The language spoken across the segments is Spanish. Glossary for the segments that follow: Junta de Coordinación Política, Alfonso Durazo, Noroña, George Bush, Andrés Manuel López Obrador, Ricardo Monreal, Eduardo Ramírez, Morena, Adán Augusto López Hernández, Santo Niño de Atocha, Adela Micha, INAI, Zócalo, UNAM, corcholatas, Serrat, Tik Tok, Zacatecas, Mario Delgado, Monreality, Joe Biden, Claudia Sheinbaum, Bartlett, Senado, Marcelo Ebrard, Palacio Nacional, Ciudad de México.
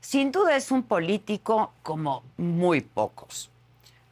Sin duda es un político como muy pocos.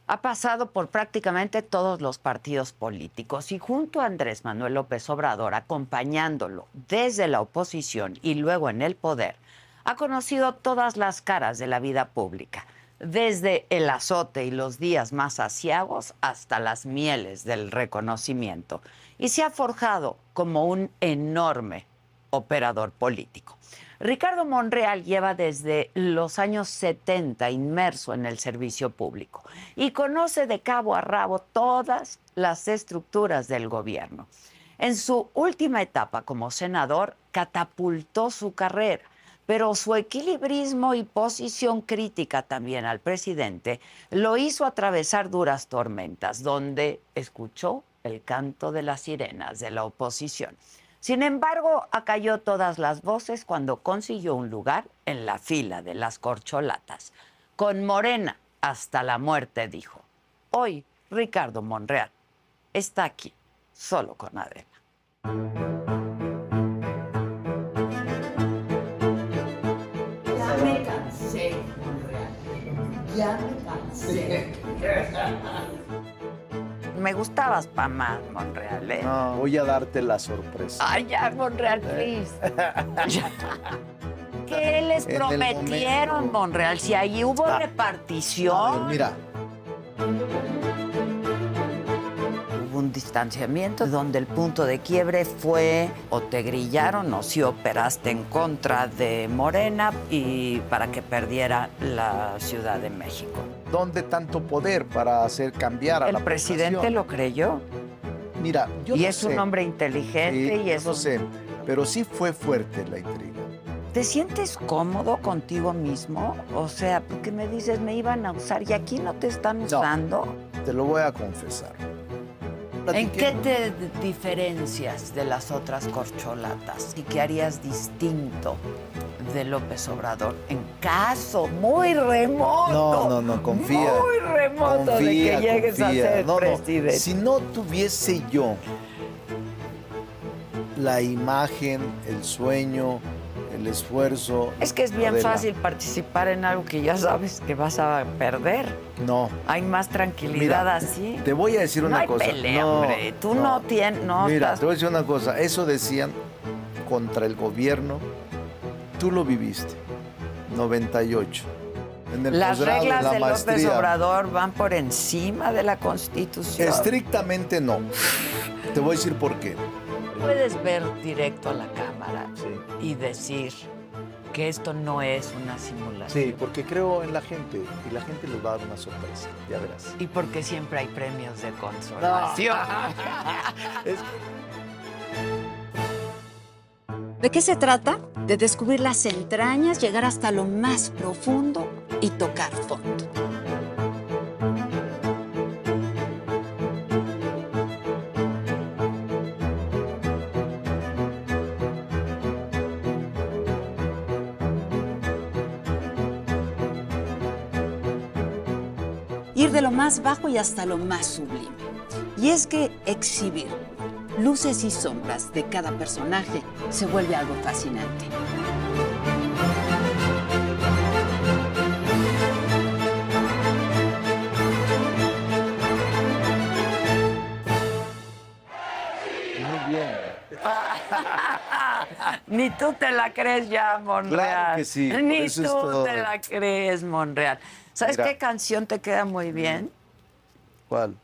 Ha pasado por prácticamente todos los partidos políticos y junto a Andrés Manuel López Obrador, acompañándolo desde la oposición y luego en el poder, ha conocido todas las caras de la vida pública, desde el azote y los días más aciagos hasta las mieles del reconocimiento, y se ha forjado como un enorme operador político. Ricardo Monreal lleva desde los años 70 inmerso en el servicio público y conoce de cabo a rabo todas las estructuras del gobierno. En su última etapa como senador, catapultó su carrera, pero su equilibrismo y posición crítica también al presidente lo hizo atravesar duras tormentas, donde escuchó el canto de las sirenas de la oposición. Sin embargo, acalló todas las voces cuando consiguió un lugar en la fila de las corcholatas. Con Morena hasta la muerte, dijo. Hoy, Ricardo Monreal está aquí, solo con Adela. Ya me cansé, Monreal. Ya me cansé. Me gustabas pa' más, Monreal, ¿eh? No, voy a darte la sorpresa. Ay, ya, Monreal, please. ¿Qué les prometieron, Monreal? Si ahí hubo repartición. Ver, mira. Hubo un distanciamiento donde el punto de quiebre fue o te grillaron o si operaste en contra de Morena y para que perdiera la Ciudad de México. ¿Dónde tanto poder para hacer cambiar a la población? ¿El presidente lo creyó? Mira, yo no sé. Y es un hombre inteligente y eso. No sé, pero sí fue fuerte la intriga. ¿Te sientes cómodo contigo mismo? O sea, porque me dices, me iban a usar y aquí no te están usando. No, te lo voy a confesar. ¿En qué te diferencias de las otras corcholatas y qué harías distinto de López Obrador en caso muy remoto? No, confía. Muy remoto confía, de que llegues a ser presidente. Si no tuviese yo la imagen, el sueño, el esfuerzo... Es que es bien fácil participar en algo que ya sabes que vas a perder. No. Hay más tranquilidad mira, así. Te voy a decir una cosa. No hay pelea, hombre. Tú no tienes... No mira, estás... te voy a decir una cosa. Eso decían contra el gobierno. Tú lo viviste. 98. En el las posgrado, reglas la de maestría, López Obrador van por encima de la Constitución. Estrictamente no. Te voy a decir por qué. Puedes ver directo a la cámara y decir que esto no es una simulación. Sí, porque creo en la gente y la gente les va a dar una sorpresa, ya verás. Y porque siempre hay premios de consolación. No. ¿De qué se trata? De descubrir las entrañas, llegar hasta lo más profundo y tocar fondo. Ir de lo más bajo y hasta lo más sublime. Y es que exhibir luces y sombras de cada personaje se vuelve algo fascinante. Muy bien. Ni tú te la crees ya, Monreal. Claro que sí. Ni tú te la crees, Monreal. ¿Sabes mira, qué canción te queda muy bien? ¿Cuál?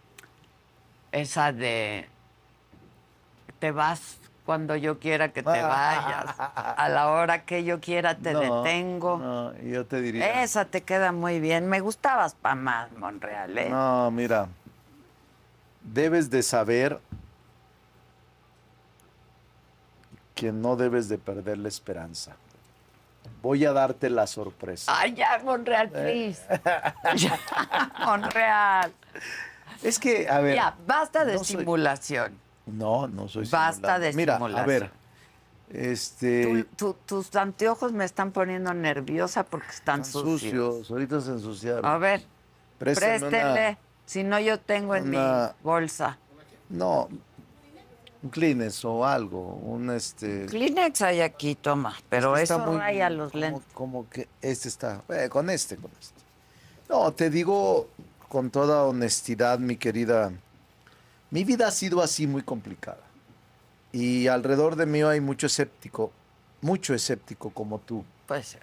Esa de... Te vas cuando yo quiera que te vayas. A la hora que yo quiera te detengo. No, yo te diría... Esa te queda muy bien. Me gustabas pa' más, Monreal, ¿eh? No, mira. Debes de saber que no debes de perder la esperanza. Voy a darte la sorpresa. Ay, ya, Monreal, please. Ya, Monreal. Es que, a ver... Ya, basta de simulación. No soy simulación. Basta de simulación. Mira, a ver, tus anteojos me están poniendo nerviosa porque están sucios. Ahorita se ensuciaron. A ver, préstenle. Si no, yo tengo en mi bolsa. No, Un Kleenex o algo, un Kleenex hay aquí, toma, pero este eso raya muy, los lentes. Como que este está, con este. No, te digo con toda honestidad, mi querida, mi vida ha sido así muy complicada. Y alrededor de mí hay mucho escéptico como tú. Puede ser.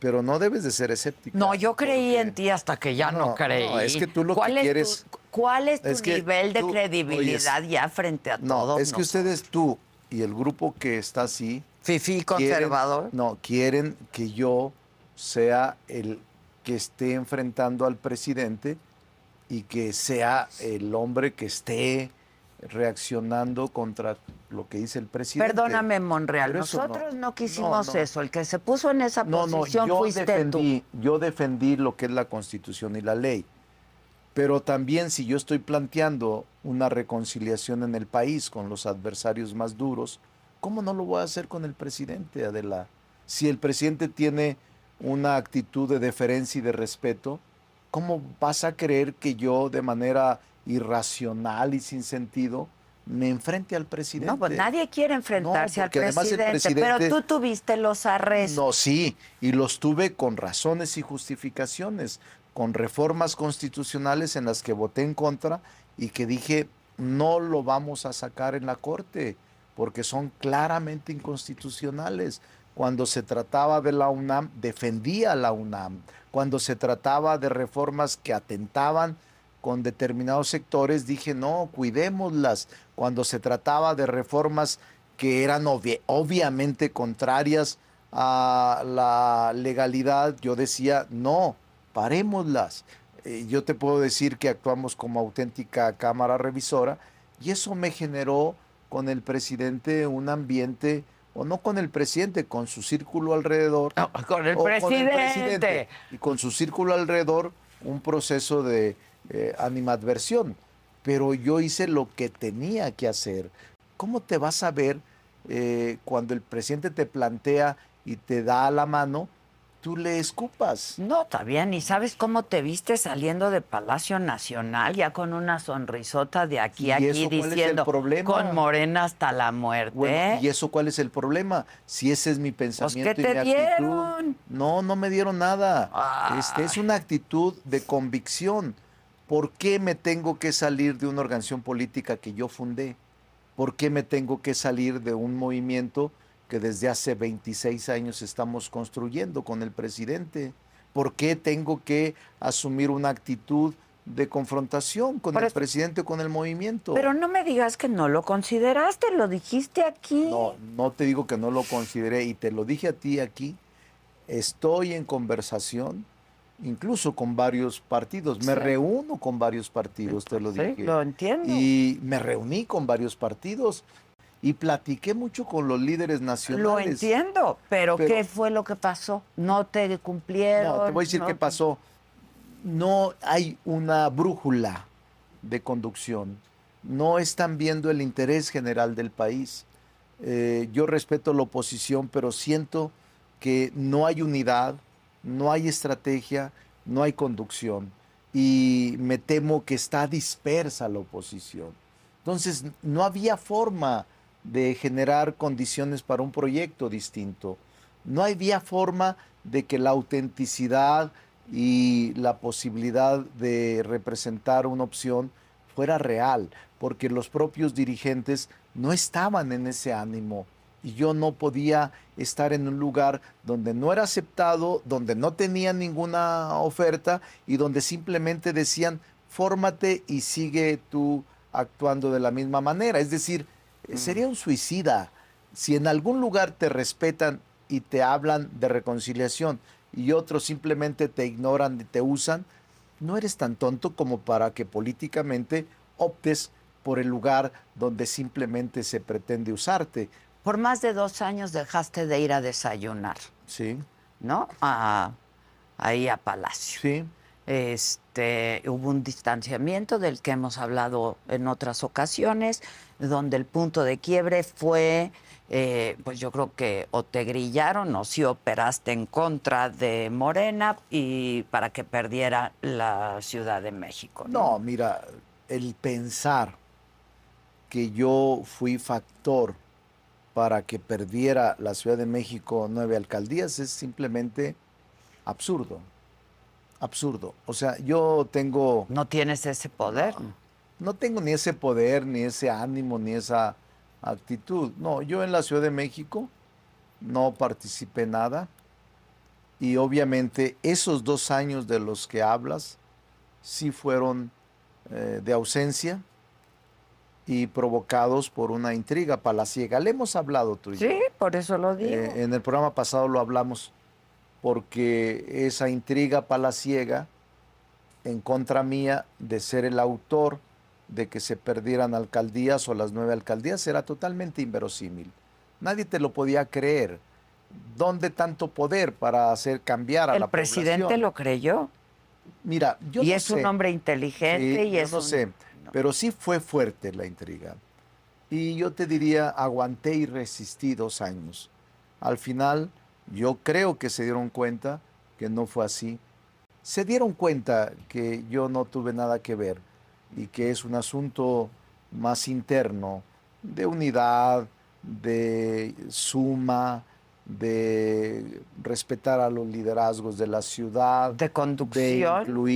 Pero no debes de ser escéptico. No, yo creí en ti hasta que ya no creí. No, es que tú lo que quieres... ¿Cuál es tu nivel de credibilidad ya frente a todos? No, es que ustedes, tú y el grupo que está así... Fifí conservador. No, quieren que yo sea el que esté enfrentando al presidente y que sea el hombre que esté reaccionando contra... lo que dice el presidente. Perdóname, Monreal, pero nosotros no quisimos eso. El que se puso en esa posición fuiste tú. Yo defendí lo que es la Constitución y la ley. Pero también si yo estoy planteando una reconciliación en el país con los adversarios más duros, ¿cómo no lo voy a hacer con el presidente, Adela? Si el presidente tiene una actitud de deferencia y de respeto, ¿cómo vas a creer que yo de manera irracional y sin sentido me enfrente al presidente? No, pues nadie quiere enfrentarse al presidente, pero tú tuviste los arrestos. No, sí, y los tuve con razones y justificaciones, con reformas constitucionales en las que voté en contra y que dije, no lo vamos a sacar en la Corte, porque son claramente inconstitucionales. Cuando se trataba de la UNAM, defendía a la UNAM. Cuando se trataba de reformas que atentaban con determinados sectores, dije, no, cuidémoslas. Cuando se trataba de reformas que eran obviamente contrarias a la legalidad, yo decía, no, parémoslas. Yo te puedo decir que actuamos como auténtica Cámara Revisora y eso me generó con el presidente un ambiente... o no con el presidente, con su círculo alrededor... No, con el presidente. Y con su círculo alrededor, un proceso de... animadversión, pero yo hice lo que tenía que hacer. ¿Cómo te vas a ver cuando el presidente te plantea y te da la mano, tú le escupas? No, todavía ni sabes cómo te viste saliendo de Palacio Nacional, ya con una sonrisota de aquí a aquí diciendo, con Morena hasta la muerte. Bueno, ¿y eso cuál es el problema? Si ese es mi pensamiento pues, ¿qué te dieron? No, no me dieron nada. Ah. Es una actitud de convicción. ¿Por qué me tengo que salir de una organización política que yo fundé? ¿Por qué me tengo que salir de un movimiento que desde hace 26 años estamos construyendo con el presidente? ¿Por qué tengo que asumir una actitud de confrontación con el presidente o con el movimiento? Pero no me digas que no lo consideraste, lo dijiste aquí. No, no te digo que no lo consideré y te lo dije a ti aquí. Estoy en conversación incluso con varios partidos, me reúno con varios partidos, te lo dije. Sí, lo entiendo. Y me reuní con varios partidos y platiqué mucho con los líderes nacionales. Lo entiendo, pero ¿qué fue lo que pasó? ¿No te cumplieron? No, te voy a decir qué pasó. No hay una brújula de conducción. No están viendo el interés general del país. Yo respeto la oposición, pero siento que no hay unidad, no hay estrategia, no hay conducción y me temo que está dispersa la oposición. Entonces, no había forma de generar condiciones para un proyecto distinto. No había forma de que la autenticidad y la posibilidad de representar una opción fuera real, porque los propios dirigentes no estaban en ese ánimo. Y yo no podía estar en un lugar donde no era aceptado, donde no tenía ninguna oferta y donde simplemente decían, fórmate y sigue tú actuando de la misma manera. Es decir, sería un suicida. Si en algún lugar te respetan y te hablan de reconciliación y otros simplemente te ignoran y te usan, no eres tan tonto como para que políticamente optes por el lugar donde simplemente se pretende usarte. Por más de 2 años dejaste de ir a desayunar. Sí. ¿No? Ahí a Palacio. Sí. Hubo un distanciamiento del que hemos hablado en otras ocasiones, donde el punto de quiebre fue, pues yo creo que o te grillaron o sí operaste en contra de Morena y para que perdiera la Ciudad de México. No, mira, el pensar que yo fui factor para que perdiera la Ciudad de México 9 alcaldías es simplemente absurdo. Absurdo. O sea, yo tengo... ¿No tienes ese poder? No tengo ni ese poder, ni ese ánimo, ni esa actitud. No, yo en la Ciudad de México no participé en nada. Y obviamente esos 2 años de los que hablas sí fueron de ausencia y provocados por una intriga palaciega. Le hemos hablado tú y yo. Sí, por eso lo digo. En el programa pasado lo hablamos, porque esa intriga palaciega en contra mía de ser el autor de que se perdieran alcaldías o las 9 alcaldías era totalmente inverosímil. Nadie te lo podía creer. ¿Dónde tanto poder para hacer cambiar a la población? El presidente lo creyó. Mira, yo no sé. Y es un hombre inteligente y es un... Yo no sé, pero sí fue fuerte la intriga. Y yo te diría, aguanté y resistí 2 años. Al final, yo creo que se dieron cuenta que no fue así. Se dieron cuenta que yo no tuve nada que ver y que es un asunto más interno, de unidad, de suma, de respetar a los liderazgos de la ciudad, de conducción,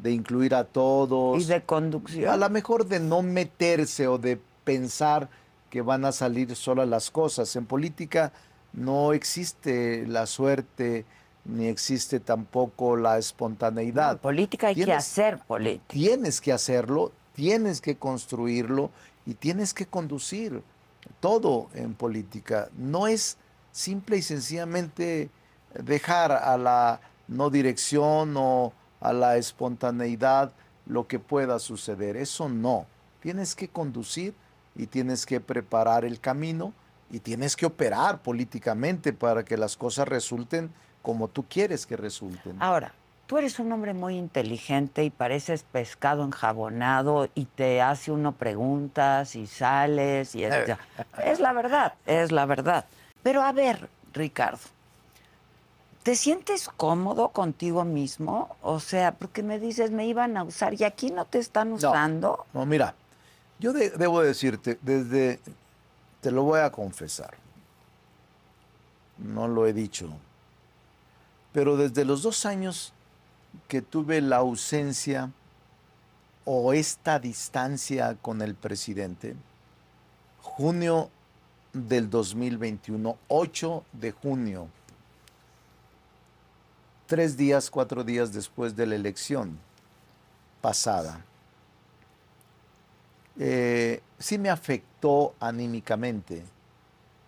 de incluir a todos y de conducción, a lo mejor de no meterse o de pensar que van a salir solas las cosas. En política no existe la suerte ni existe tampoco la espontaneidad. En política hay que hacer política. Tienes que hacerlo, tienes que construirlo y tienes que conducir. Todo en política no es simple y sencillamente dejar a la no dirección o a la espontaneidad lo que pueda suceder. Eso no. Tienes que conducir y tienes que preparar el camino y tienes que operar políticamente para que las cosas resulten como tú quieres que resulten. Ahora, tú eres un hombre muy inteligente y pareces pescado enjabonado y te hace uno preguntas y sales. Y es la verdad, es la verdad. Pero a ver, Ricardo, ¿te sientes cómodo contigo mismo? O sea, porque me dices, me iban a usar y aquí no te están usando. No, no, mira, yo debo decirte, te lo voy a confesar, no lo he dicho, pero desde los 2 años que tuve la ausencia o esta distancia con el presidente, junio del 2021, 8 de junio, 4 días después de la elección pasada, sí me afectó anímicamente,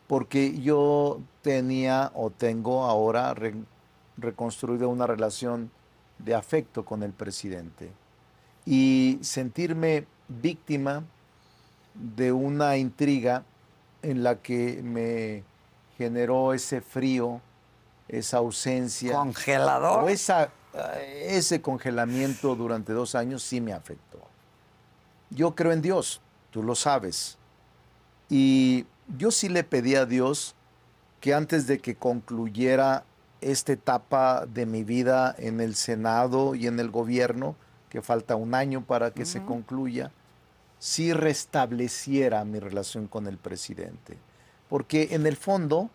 porque yo tenía o tengo ahora reconstruida una relación de afecto con el presidente y sentirme víctima de una intriga en la que me generó ese frío, esa ausencia. ¿Congelador? O ese congelamiento durante 2 años sí me afectó. Yo creo en Dios, tú lo sabes. Y yo sí le pedí a Dios que antes de que concluyera esta etapa de mi vida en el Senado y en el gobierno, que falta 1 año para que se concluya, sí restableciera mi relación con el presidente. Porque en el fondo,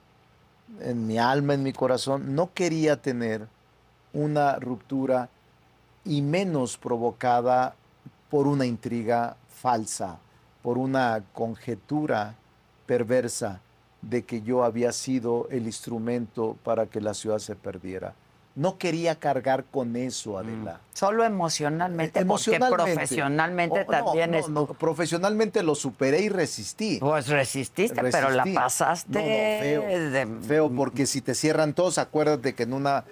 en mi alma, en mi corazón, no quería tener una ruptura y menos provocada por una intriga falsa, por una conjetura perversa de que yo había sido el instrumento para que la ciudad se perdiera. No quería cargar con eso, Adela. Solo emocionalmente, porque profesionalmente también es... No, profesionalmente lo superé y resistí. Pues resististe. Pero la pasaste... No, feo, porque si te cierran todos, acuérdate que en una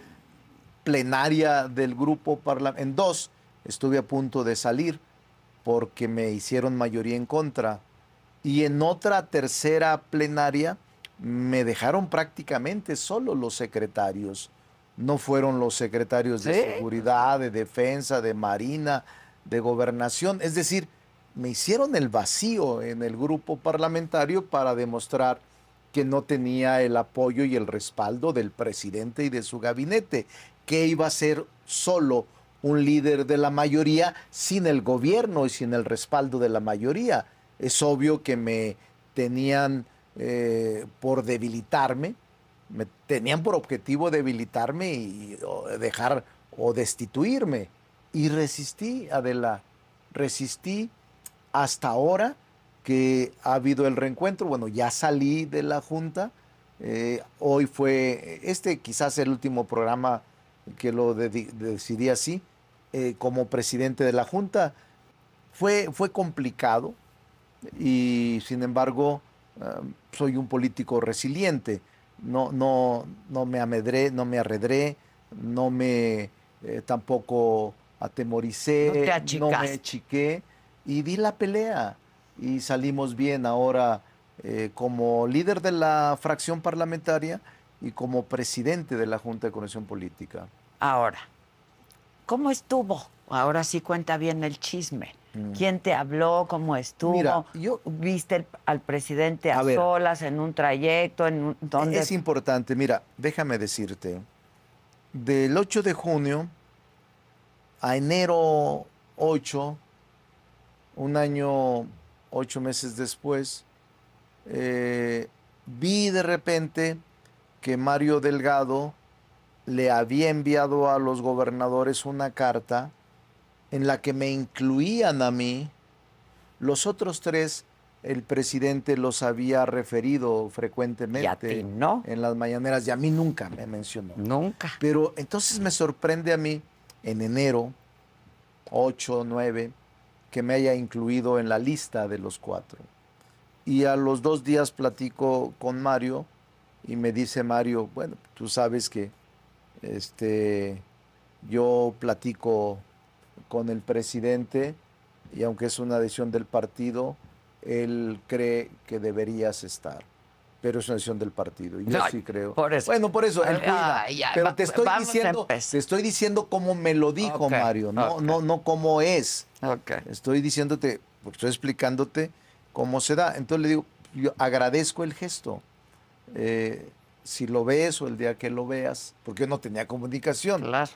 plenaria del grupo parlamentario, en 2, estuve a punto de salir porque me hicieron mayoría en contra. Y en otra 3ª plenaria me dejaron prácticamente solo los secretarios. No fueron los secretarios de Seguridad, de Defensa, de Marina, de Gobernación. Es decir, me hicieron el vacío en el grupo parlamentario para demostrar que no tenía el apoyo y el respaldo del presidente y de su gabinete, que iba a ser solo un líder de la mayoría sin el gobierno y sin el respaldo de la mayoría. Es obvio que me tenían por debilitarme, me tenían por objetivo debilitarme y dejar o destituirme. Y resistí, Adela, resistí hasta ahora que ha habido el reencuentro. Bueno, ya salí de la Junta. Hoy fue este quizás el último programa que lo decidí así, como presidente de la Junta. Fue complicado y, sin embargo, soy un político resiliente. No me amedré, no me arredré, no me tampoco atemoricé, no me achiqué y di la pelea y salimos bien ahora como líder de la fracción parlamentaria y como presidente de la Junta de Coordinación Política. Ahora, ¿cómo estuvo? Ahora sí cuenta bien el chisme. ¿Quién te habló? ¿Cómo estuvo? Mira, yo, ¿viste al presidente a solas, en un trayecto? ¿Dónde? Es importante. Mira, déjame decirte, del 8 de junio a enero 8, un año 8 meses después, vi de repente que Mario Delgado le había enviado a los gobernadores una carta en la que me incluían a mí. Los otros tres, el presidente los había referido frecuentemente. ¿Y a ti no? En las mañaneras, y a mí nunca me mencionó. Nunca. Pero entonces me sorprende a mí, en enero, 8, 9, que me haya incluido en la lista de los 4. Y a los 2 días platico con Mario, y me dice Mario, bueno, tú sabes que yo platico con el presidente y aunque es una decisión del partido, él cree que deberías estar. Pero es una decisión del partido. Y yo no, sí creo. Por eso. Bueno, por eso, él cuida. Pero te estoy diciendo cómo me lo dijo, okay, Mario, no cómo es. Okay. Estoy diciéndote, estoy explicándote cómo se da. Entonces le digo, yo agradezco el gesto. Si lo ves o el día que lo veas, porque yo no tenía comunicación. Claro.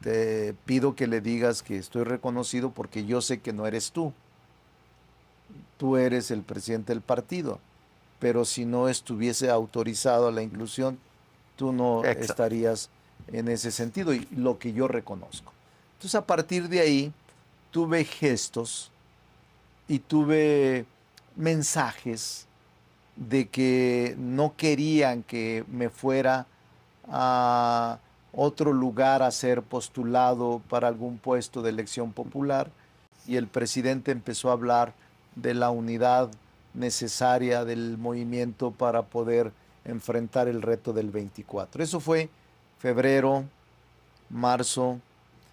Te pido que le digas que estoy reconocido porque yo sé que no eres tú. Tú eres el presidente del partido, pero si no estuviese autorizado a la inclusión, tú no estarías en ese sentido, y lo que yo reconozco. Entonces, a partir de ahí, tuve gestos y tuve mensajes de que no querían que me fuera a otro lugar a ser postulado para algún puesto de elección popular, y el presidente empezó a hablar de la unidad necesaria del movimiento para poder enfrentar el reto del 24. Eso fue febrero, marzo.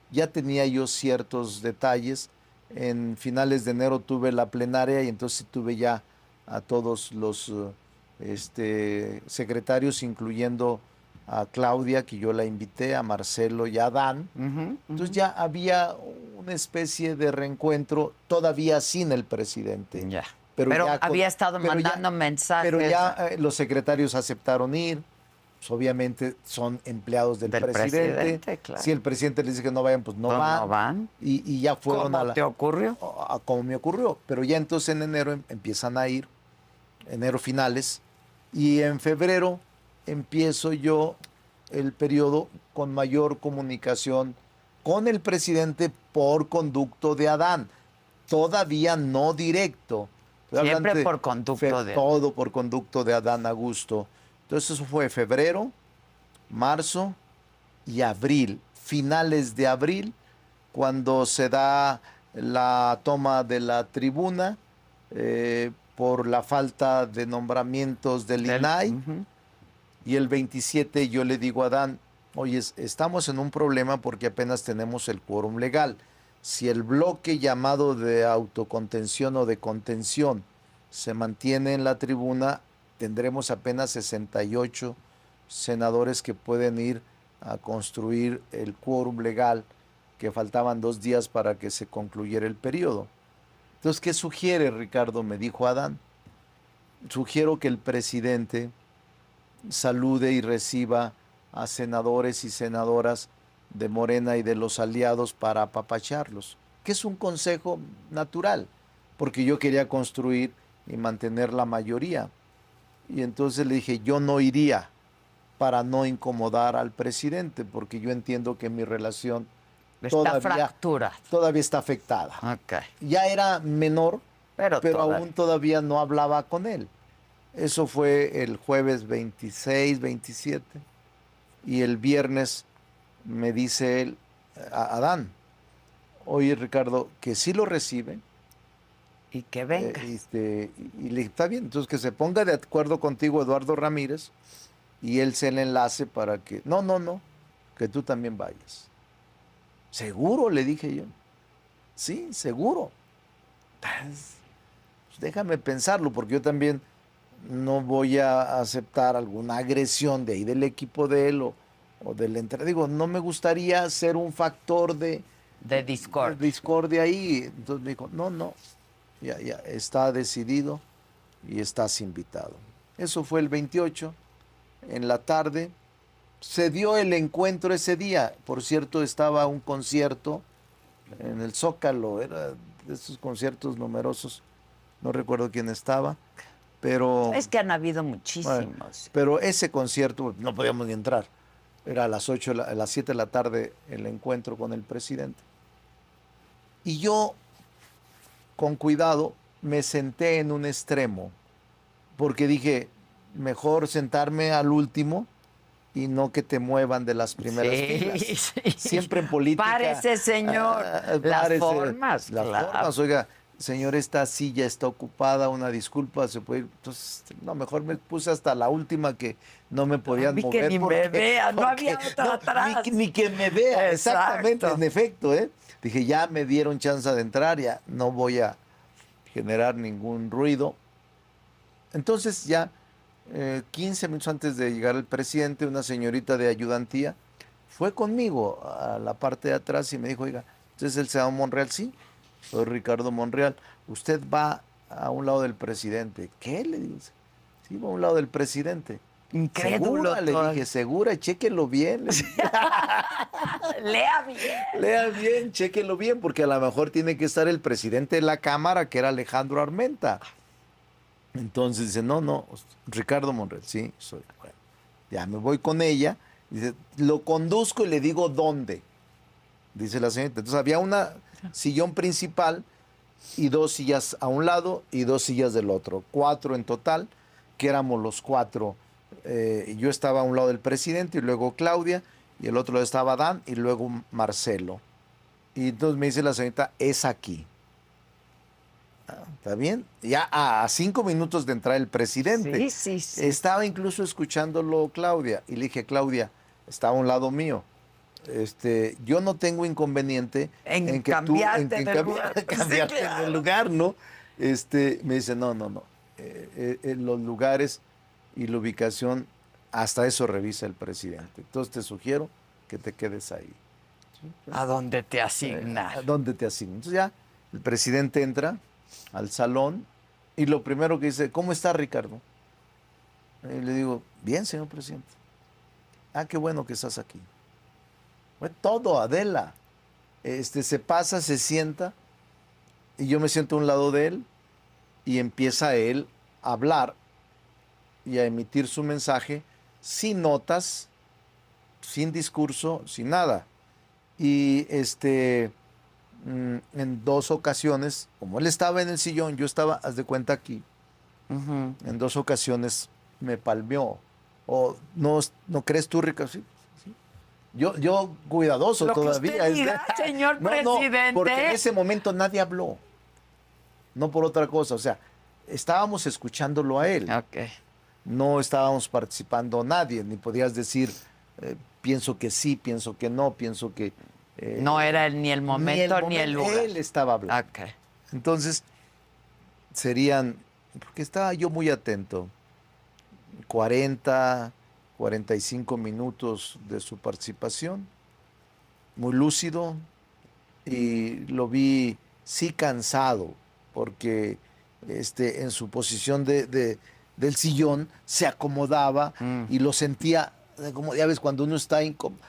Ya tenía yo ciertos detalles. En finales de enero tuve la plenaria y entonces tuve ya a todos los secretarios, incluyendo a Claudia, que yo la invité, a Marcelo y a Adán. Entonces ya había una especie de reencuentro, todavía sin el presidente. Ya. Pero ya había estado mandando mensajes. Pero ya los secretarios aceptaron ir. Pues obviamente son empleados del presidente. Claro. Si el presidente les dice que no vayan, pues no van. No van. Y ya fueron a la... ¿Cómo te ocurrió? Como me ocurrió. Pero ya entonces en enero empiezan a ir, enero finales, y en febrero empiezo yo el periodo con mayor comunicación con el presidente por conducto de Adán. Todavía no directo. Siempre por conducto de Adán. Todo por conducto de Adán Augusto. Entonces eso fue febrero, marzo y abril. Finales de abril, cuando se da la toma de la tribuna por la falta de nombramientos del INAI. Y el 27 yo le digo a Adán, oye, estamos en un problema porque apenas tenemos el quórum legal. Si el bloque llamado de autocontención o de contención se mantiene en la tribuna, tendremos apenas 68 senadores que pueden ir a construir el quórum legal, que faltaban 2 días para que se concluyera el periodo. Entonces, ¿qué sugiere, Ricardo? Me dijo Adán. Sugiero que el presidente salude y reciba a senadores y senadoras de Morena y de los aliados para apapacharlos, que es un consejo natural. porque yo quería construir y mantener la mayoría. Y entonces le dije, yo no iría para no incomodar al presidente, porque yo entiendo que mi relación todavía está afectada. Okay. Ya era menor, pero aún todavía no hablaba con él. Eso fue el jueves 26, 27, y el viernes me dice él, Adán, oye Ricardo, que sí lo recibe. Y que venga. Y le dije, está bien, entonces que se ponga de acuerdo contigo Eduardo Ramírez y él se le enlace para que... No, que tú también vayas. Seguro, le dije yo. Sí, seguro. Pues déjame pensarlo, porque yo también no voy a aceptar alguna agresión de ahí del equipo de él o del entrenador. Digo, no me gustaría ser un factor de discordia ahí. Entonces me dijo, no. Ya, está decidido y estás invitado. Eso fue el 28, en la tarde. Se dio el encuentro ese día. Por cierto, estaba un concierto en el Zócalo, era de esos conciertos numerosos. No recuerdo quién estaba, pero... Es que han habido muchísimos. Bueno, pero ese concierto, no podíamos ni entrar. Era a las 8, a las 7 de la tarde el encuentro con el presidente. Y yo... con cuidado, me senté en un extremo, porque dije, mejor sentarme al último y no que te muevan de las primeras filas. Sí. Siempre en política. Párese, señor. Las formas, oiga, señor, esta silla está ocupada, una disculpa, se puede ir. Entonces, no, mejor me puse hasta la última que no me podían mover. Que ni me vea, no había otra atrás. Ni que me vea, exactamente, en efecto, ¿eh? Dije, ya me dieron chance de entrar, ya no voy a generar ningún ruido. Entonces ya 15 minutos antes de llegar el presidente, una señorita de ayudantía fue conmigo a la parte de atrás y me dijo, oiga, ¿usted es el senador Monreal? Sí, soy Ricardo Monreal. Usted va a un lado del presidente. ¿Qué? Le dice, sí, va a un lado del presidente. Incrédulo. ¿Segura? Le dije, segura, chéquenlo bien. Lea bien. Lea bien, chéquenlo bien, porque a lo mejor tiene que estar el presidente de la Cámara, que era Alejandro Armenta. Entonces dice, no, Ricardo Monreal, sí, soy. Bueno, ya me voy con ella. Dice, lo conduzco y le digo dónde. Dice la señorita. Entonces había una sillón principal y dos sillas a un lado y dos sillas del otro. 4 en total, que éramos los 4. Yo estaba a un lado del presidente y luego Claudia, y el otro estaba Adán y luego Marcelo. Y entonces me dice la señorita, es aquí. ¿Está bien? Ya a 5 minutos de entrar el presidente. Sí. Estaba incluso escuchándolo Claudia, y le dije, Claudia, está a un lado mío. Yo no tengo inconveniente en que tú... cambiarte de lugar, ¿no? Me dice, no. Los lugares... y la ubicación, hasta eso revisa el presidente. Entonces te sugiero que te quedes ahí. ¿A dónde te asignan? A dónde te asignan. Entonces ya el presidente entra al salón y lo primero que dice, ¿cómo está Ricardo? Y le digo, bien, señor presidente. Ah, qué bueno que estás aquí. Fue todo, Adela. Se pasa, se sienta, y yo me siento a un lado de él, y empieza él a hablar y a emitir su mensaje sin notas, sin discurso, sin nada. Y en 2 ocasiones, como él estaba en el sillón, yo estaba, haz de cuenta, aquí. Uh-huh. En 2 ocasiones me palmeó. O, ¿no crees tú, Ricardo? Sí. Yo cuidadoso lo todavía. Que usted diga, señor presidente. Porque en ese momento nadie habló. No por otra cosa. O sea, estábamos escuchándolo a él. Ok. No estábamos participando nadie, ni podías decir, pienso que sí, pienso que no, pienso que... no era ni el momento ni el lugar. Él estaba hablando. Okay. Entonces, serían, porque estaba yo muy atento, 40, 45 minutos de su participación, muy lúcido, y lo vi sí cansado, porque en su posición del sillón se acomodaba y lo sentía, como ya ves, cuando uno está incómodo,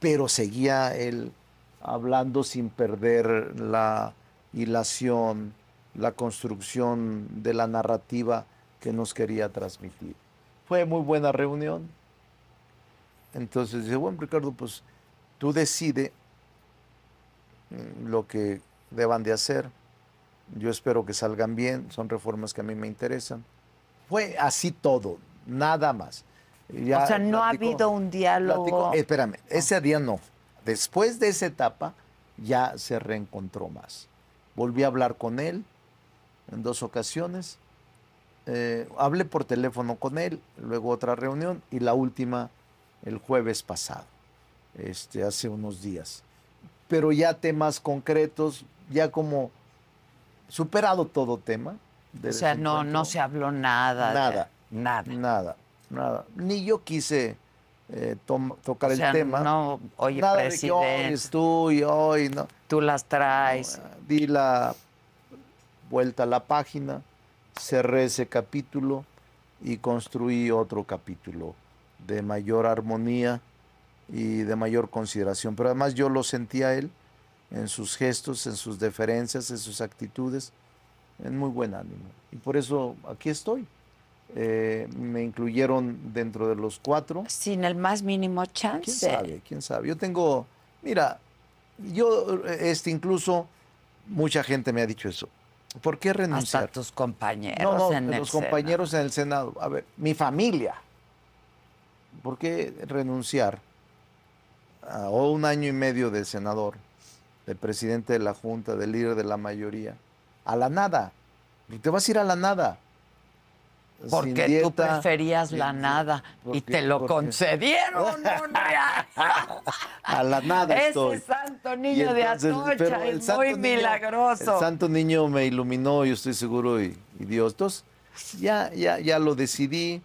pero seguía él hablando sin perder la hilación, la construcción de la narrativa que nos quería transmitir. Fue muy buena reunión. Entonces dice, bueno, Ricardo, pues tú decides lo que deban de hacer. Yo espero que salgan bien, son reformas que a mí me interesan. Fue así todo, nada más. Ya, o sea, no platicó, ha habido un diálogo. Platicó, espérame, ese día no. Después de esa etapa ya se reencontró más. Volví a hablar con él en dos ocasiones. Hablé por teléfono con él, luego otra reunión y la última el jueves pasado, hace unos días. Pero ya temas concretos, ya como superado todo tema. O sea, no se habló nada. Nada. Nada. Ni yo quise tocar el tema. No, oye, presidente, tú y hoy, no. Tú las traes. Di la vuelta a la página, cerré ese capítulo y construí otro capítulo de mayor armonía y de mayor consideración. Pero además yo lo sentía a él en sus gestos, en sus deferencias, en sus actitudes, en muy buen ánimo. Y por eso aquí estoy. Me incluyeron dentro de los 4. Sin el más mínimo chance. ¿Quién sabe? ¿Quién sabe? Yo tengo... Mira, yo incluso mucha gente me ha dicho eso. ¿Por qué renunciar? Hasta tus compañeros compañeros en el Senado. A ver, mi familia. ¿Por qué renunciar a un año y medio de senador, de presidente de la Junta, de líder de la mayoría? A la nada. Te vas a ir a la nada. Porque dieta, tú preferías la nada y te lo concedieron, Monreal. A la nada estoy. Ese Santo Niño de Atocha es muy milagroso. El Santo Niño me iluminó, yo estoy seguro, y Dios. Entonces, ya lo decidí.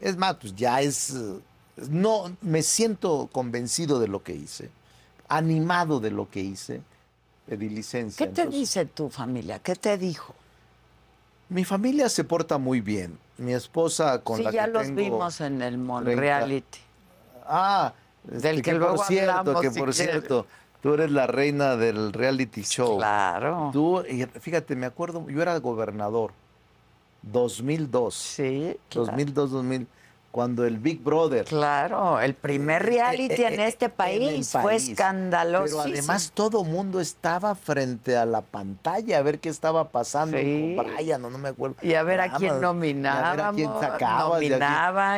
Es más, pues ya es... No, me siento convencido de lo que hice, animado de lo que hice. Pedí licencia. ¿Qué te dice tu familia? ¿Qué te dijo? Mi familia se porta muy bien. Mi esposa con la que tengo... Sí, ya los vimos en el Monreality. Ah, del que luego hablamos. Que por cierto, tú eres la reina del reality show. Claro. Tú, fíjate, me acuerdo, yo era gobernador, 2002. Sí, claro. 2002, cuando el Big Brother... Claro, el primer reality en este país fue escandaloso. Pero además todo mundo estaba frente a la pantalla a ver qué estaba pasando con Brian, no me acuerdo. Y a ver a quién nominaban,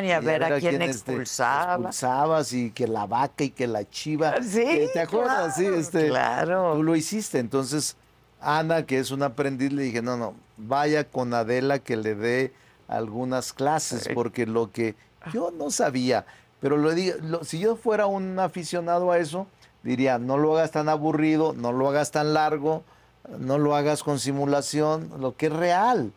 y a ver a quién expulsabas, y que la vaca y que la chiva. Sí, ¿te acuerdas? Claro, sí, claro. Tú lo hiciste, entonces... Ana, que es una aprendiz, le dije, no, vaya con Adela que le dé algunas clases, porque lo que yo no sabía, pero si yo fuera un aficionado a eso, diría, no lo hagas tan aburrido, no lo hagas tan largo, no lo hagas con simulación, lo que es real.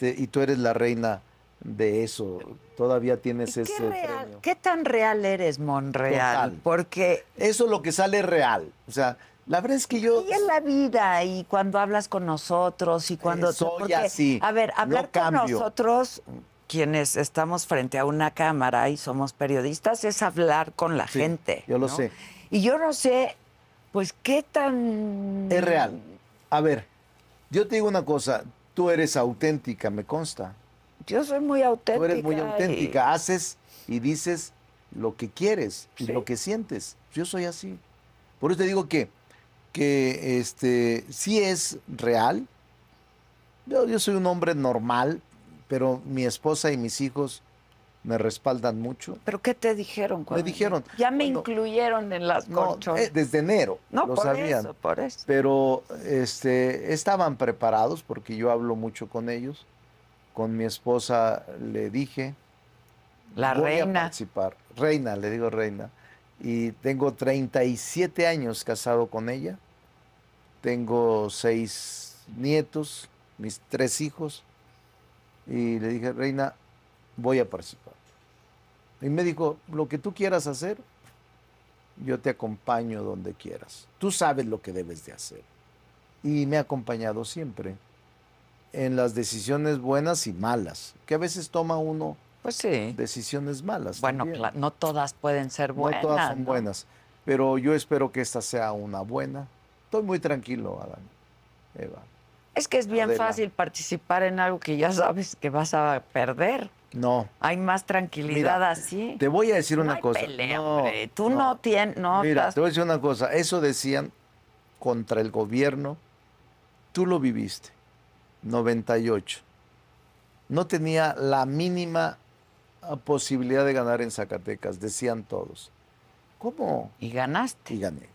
Y tú eres la reina de eso, todavía tienes ese premio. ¿Qué tan real eres, Monreal? Total. Porque eso es lo que sale real, o sea... La verdad es que yo... Y en la vida, y cuando hablas con nosotros, y cuando... Soy así. A ver, hablar con nosotros, quienes estamos frente a una cámara y somos periodistas, es hablar con la gente. Yo lo sé. Y yo no sé, pues, qué tan... Es real. A ver, yo te digo una cosa. Tú eres auténtica, me consta. Yo soy muy auténtica. Tú eres muy auténtica. Haces y dices lo que quieres y lo que sientes. Yo soy así. Por eso te digo que sí es real. Yo soy un hombre normal, pero mi esposa y mis hijos me respaldan mucho. ¿Pero qué te dijeron? Me dijeron. Ya me incluyeron en las corcholatas. Desde enero. No, lo sabían. Por eso. Pero estaban preparados porque yo hablo mucho con ellos. Con mi esposa le dije. La reina. Voy a participar. Reina, le digo reina. Y tengo 37 años casado con ella. Tengo 6 nietos, mis 3 hijos. Y le dije, reina, voy a participar. Y me dijo, lo que tú quieras hacer, yo te acompaño donde quieras. Tú sabes lo que debes de hacer. Y me ha acompañado siempre en las decisiones buenas y malas, que a veces toma uno... Pues sí. Decisiones malas. Bueno, no todas pueden ser buenas. No todas son buenas, pero yo espero que esta sea una buena. Estoy muy tranquilo, Adán, Eva. Es que es bien fácil participar en algo que ya sabes que vas a perder. No. Hay más tranquilidad así. Te voy a decir una cosa. Pelea, no, hombre. Tú no tienes... No, mira, te voy a decir una cosa. Eso decían contra el gobierno. Tú lo viviste. 98. No tenía la mínima posibilidad de ganar en Zacatecas, decían todos. ¿Cómo? Y ganaste. Y gané.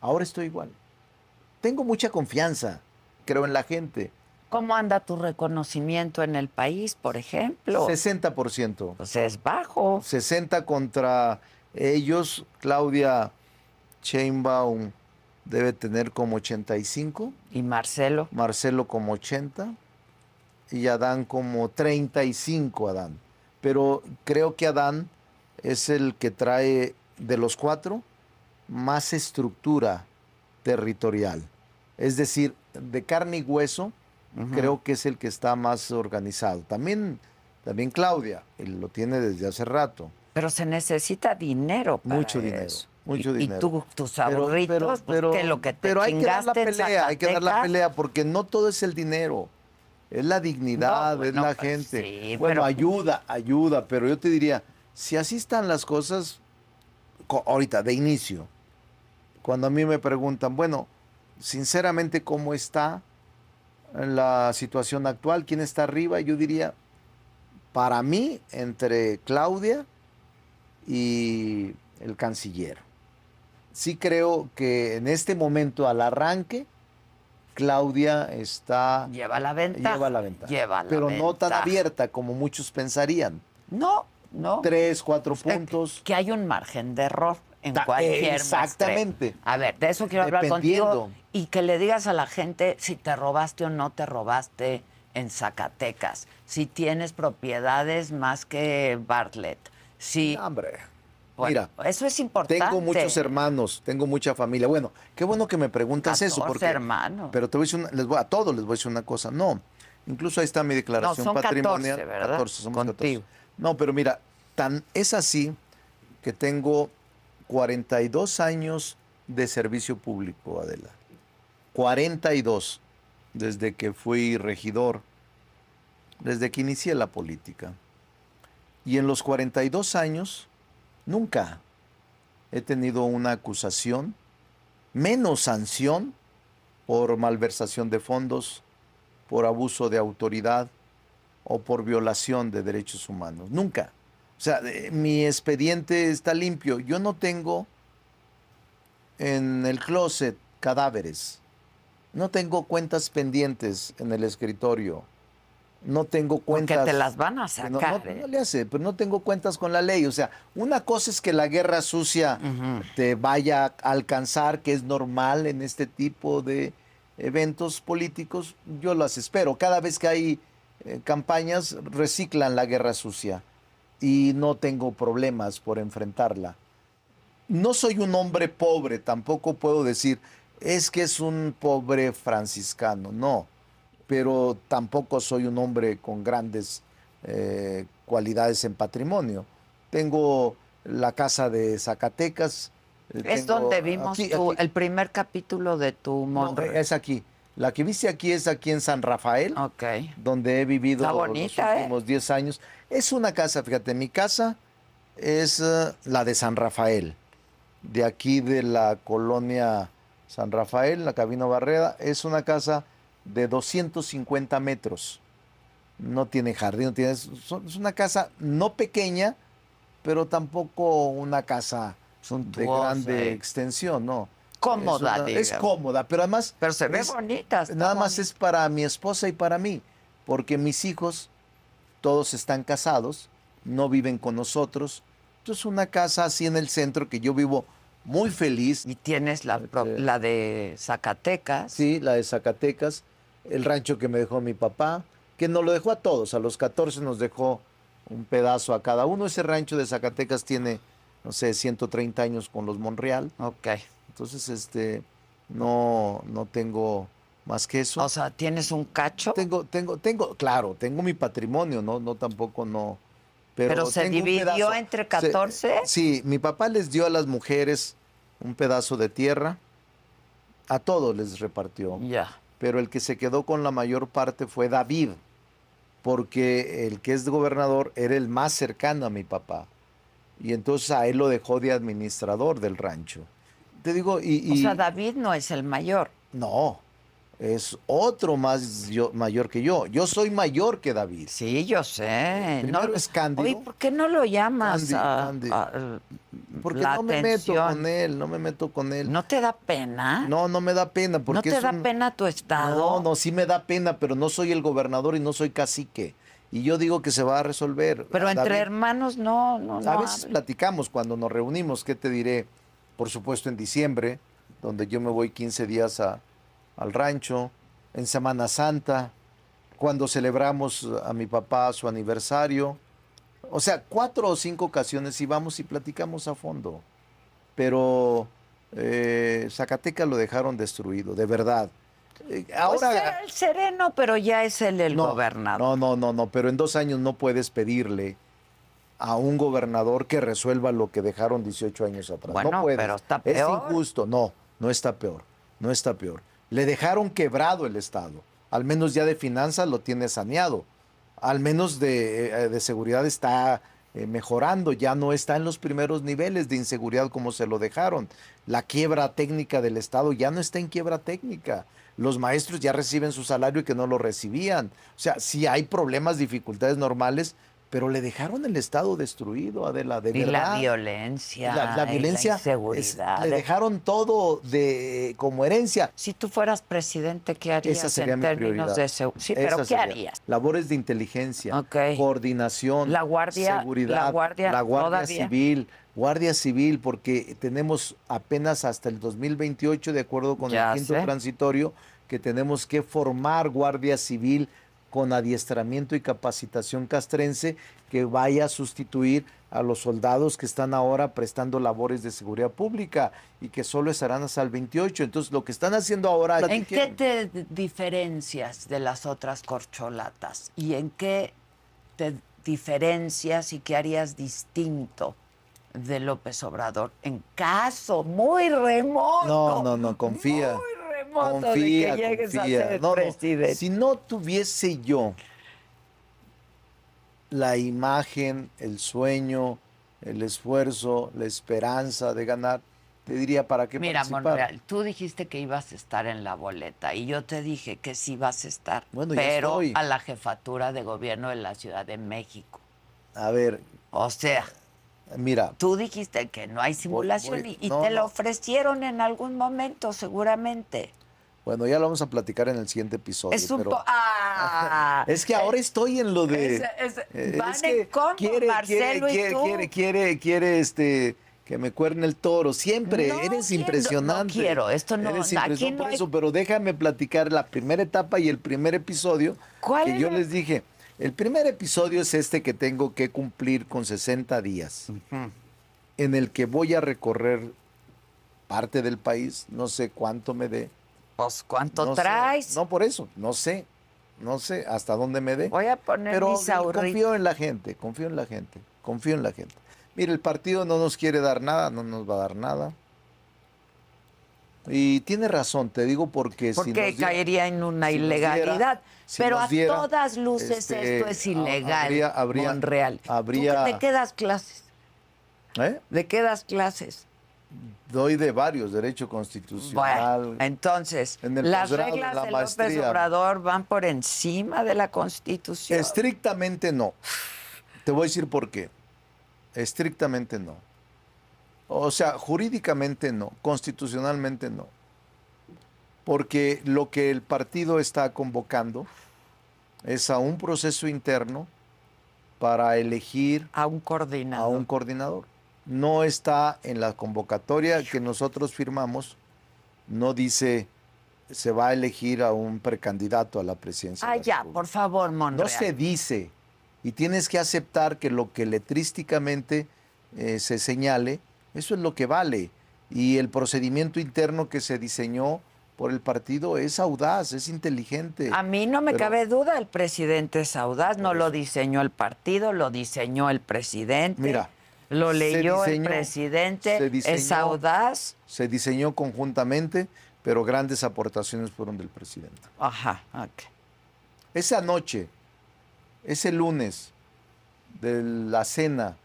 Ahora estoy igual. Tengo mucha confianza, creo en la gente. ¿Cómo anda tu reconocimiento en el país, por ejemplo? 60%. Pues es bajo. 60 contra ellos. Claudia Sheinbaum debe tener como 85. ¿Y Marcelo? Marcelo como 80. Y Adán como 35, Adán. Pero creo que Adán es el que trae, de los cuatro, más estructura territorial. Es decir, de carne y hueso, creo que es el que está más organizado. También Claudia, él lo tiene desde hace rato. Pero se necesita dinero para mucho dinero. Eso. Mucho dinero. Y tú, tus ahorritos, que lo que te pero hay que dar la pelea, hay que dar la pelea, porque no todo es el dinero. Es la dignidad, no, bueno, es la gente. Sí, bueno, pero... ayuda, pero yo te diría, si así están las cosas, ahorita, de inicio, cuando a mí me preguntan, bueno, sinceramente, ¿cómo está la situación actual? ¿Quién está arriba? Yo diría, para mí, entre Claudia y el canciller. Sí creo que en este momento, al arranque, Claudia está... Lleva la ventaja. Pero no tan abierta como muchos pensarían. No. 3, 4 puntos. Que hay un margen de error en cualquier exactamente. Muestre. A ver, de eso quiero hablar contigo. Y que le digas a la gente si te robaste o no te robaste en Zacatecas. Si tienes propiedades más que Bartlett. Si... Hombre... Bueno, mira, eso es importante. Tengo muchos hermanos, tengo mucha familia. Bueno, qué bueno que me preguntas eso. Porque, hermanos. Pero te voy a decir a todos les voy a decir una cosa. No, incluso ahí está mi declaración patrimonial. 14, ¿verdad? 14, somos contigo. 14. No, pero mira, es así que tengo 42 años de servicio público, Adela. 42, desde que fui regidor, desde que inicié la política. Y en los 42 años... Nunca he tenido una acusación, menos sanción, por malversación de fondos, por abuso de autoridad o por violación de derechos humanos. Nunca. O sea, mi expediente está limpio. Yo no tengo en el closet cadáveres. No tengo cuentas pendientes en el escritorio. No tengo cuentas... Porque te las van a sacar. No le hace, pero no tengo cuentas con la ley. O sea, una cosa es que la guerra sucia te vaya a alcanzar, que es normal en este tipo de eventos políticos. Yo las espero. Cada vez que hay campañas, reciclan la guerra sucia. Y no tengo problemas por enfrentarla. No soy un hombre pobre. Tampoco puedo decir, es que es un pobre franciscano. No. Pero tampoco soy un hombre con grandes cualidades en patrimonio. Tengo la casa de Zacatecas. Es donde vimos aquí. El primer capítulo de tu monstruo. No, es aquí. La que viste aquí es aquí en San Rafael, donde he vivido los últimos 10 años. Es una casa, fíjate, mi casa es la de San Rafael, de aquí de la colonia San Rafael, la Cabino Barreda. Es una casa... de 250 metros. No tiene jardín, no tiene... Es una casa no pequeña, pero tampoco una casa de grande extensión, ¿no? Cómoda, es cómoda, pero además... Pero se ve bonita. Nada más es para mi esposa y para mí, porque mis hijos, todos están casados, no viven con nosotros. Entonces, una casa así en el centro que yo vivo... muy feliz. Y tienes la de Zacatecas. Sí, la de Zacatecas, el rancho que me dejó mi papá, que nos lo dejó a todos, a los 14 nos dejó un pedazo a cada uno. Ese rancho de Zacatecas tiene, no sé, 130 años con los Monreal. Entonces, no tengo más que eso. O sea, ¿tienes un cacho? Tengo mi patrimonio, tampoco. Pero se dividió entre 14. Sí, mi papá les dio a las mujeres un pedazo de tierra. A todos les repartió. pero el que se quedó con la mayor parte fue David, porque el que es gobernador era el más cercano a mi papá. Y entonces a él lo dejó de administrador del rancho. Te digo, o sea, David no es el mayor. No, es otro mayor que yo. Yo soy mayor que David. Sí, yo sé. Primero no, es Cándido. Oye, ¿por qué no lo llamas? Porque no me meto con él, no me meto con él. ¿No te da pena? No, no me da pena. Porque ¿no te da pena tu estado? No, no, sí me da pena, pero no soy el gobernador y no soy cacique. Y yo digo que se va a resolver. Pero entre David, hermanos no. A veces platicamos cuando nos reunimos, ¿qué te diré? Por supuesto en diciembre, donde yo me voy 15 días al rancho, en Semana Santa, cuando celebramos a mi papá su aniversario. O sea, 4 o 5 ocasiones y vamos y platicamos a fondo. Pero Zacatecas lo dejaron destruido, de verdad. Ahora, pues era el sereno, pero ya es el gobernador. No, pero en 2 años no puedes pedirle a un gobernador que resuelva lo que dejaron 18 años atrás. Bueno, no puedes. Pero está peor. Es injusto. No está peor. No está peor. Le dejaron quebrado el estado. Al menos ya de finanzas lo tiene saneado. Al menos de seguridad está mejorando. Ya no está en los primeros niveles de inseguridad como se lo dejaron. La quiebra técnica del estado ya no está en quiebra técnica. Los maestros ya reciben su salario y que no lo recibían. O sea, sí hay problemas, dificultades normales, pero le dejaron el estado destruido, Adela, de verdad. Y la violencia, la violencia, la inseguridad. Le dejaron todo como herencia. Si tú fueras presidente, ¿qué harías? Esa sería en mi términos prioridad. De seguridad? Sí, pero ¿qué harías? Labores de inteligencia, coordinación, seguridad, la Guardia Civil. Guardia Civil, porque tenemos apenas hasta el 2028, de acuerdo con el quinto transitorio, que tenemos que formar Guardia Civil con adiestramiento y capacitación castrense que vaya a sustituir a los soldados que están ahora prestando labores de seguridad pública y que solo estarán hasta el 28. Entonces, lo que están haciendo ahora... ¿En qué te diferencias de las otras corcholatas? ¿Y en qué te diferencias y qué harías distinto de López Obrador, en caso muy remoto? No, confía. Muy remoto de que llegues a ser presidente. Si no tuviese yo la imagen, el sueño, el esfuerzo, la esperanza de ganar, te diría para qué participar. Mira, Monreal, tú dijiste que ibas a estar en la boleta y yo te dije que sí vas a estar, bueno, pero a la jefatura de gobierno de la Ciudad de México. A ver. O sea... Mira, tú dijiste que no hay simulación y te lo ofrecieron en algún momento, seguramente. Bueno, ya lo vamos a platicar en el siguiente episodio. Es que ahora estoy en lo de... Marcelo quiere que me cuerne el toro. Siempre, eres impresionante. No quiero, esto no... Eres impresionante por eso, pero déjame platicar la primera etapa y el primer episodio. ¿Cuál era? Yo les dije... El primer episodio es este que tengo que cumplir con 60 días, en el que voy a recorrer parte del país, no sé cuánto me dé. Pues, ¿cuánto traes? No, por eso, no sé hasta dónde me dé. Voy a poner mis ahorritos. Pero confío en la gente, confío en la gente. Mira, el partido no nos quiere dar nada, no nos va a dar nada. Y tiene razón, te digo, porque caería en una ilegalidad. Pero a todas luces esto es ilegal, Monreal. ¿De qué das clases? ¿De qué das clases? Doy de varios, derecho constitucional. Bueno, entonces, las reglas de López Obrador van por encima de la Constitución. Estrictamente no. Te voy a decir por qué. Estrictamente no. O sea, jurídicamente no, constitucionalmente no. Porque lo que el partido está convocando es a un proceso interno para elegir a un coordinador. No está en la convocatoria que nosotros firmamos, no dice se va a elegir a un precandidato a la presidencia. Ah, ya, por favor, Monreal. No se dice, y tienes que aceptar que lo que letrísticamente se señale, eso es lo que vale. Y el procedimiento interno que se diseñó por el partido es audaz, es inteligente. A mí no me cabe duda, el presidente es audaz. No lo diseñó el partido, lo diseñó el presidente. Mira, lo leyó el presidente, es audaz. Se diseñó conjuntamente, pero grandes aportaciones fueron del presidente. Ajá, ok. Esa noche, ese lunes de la cena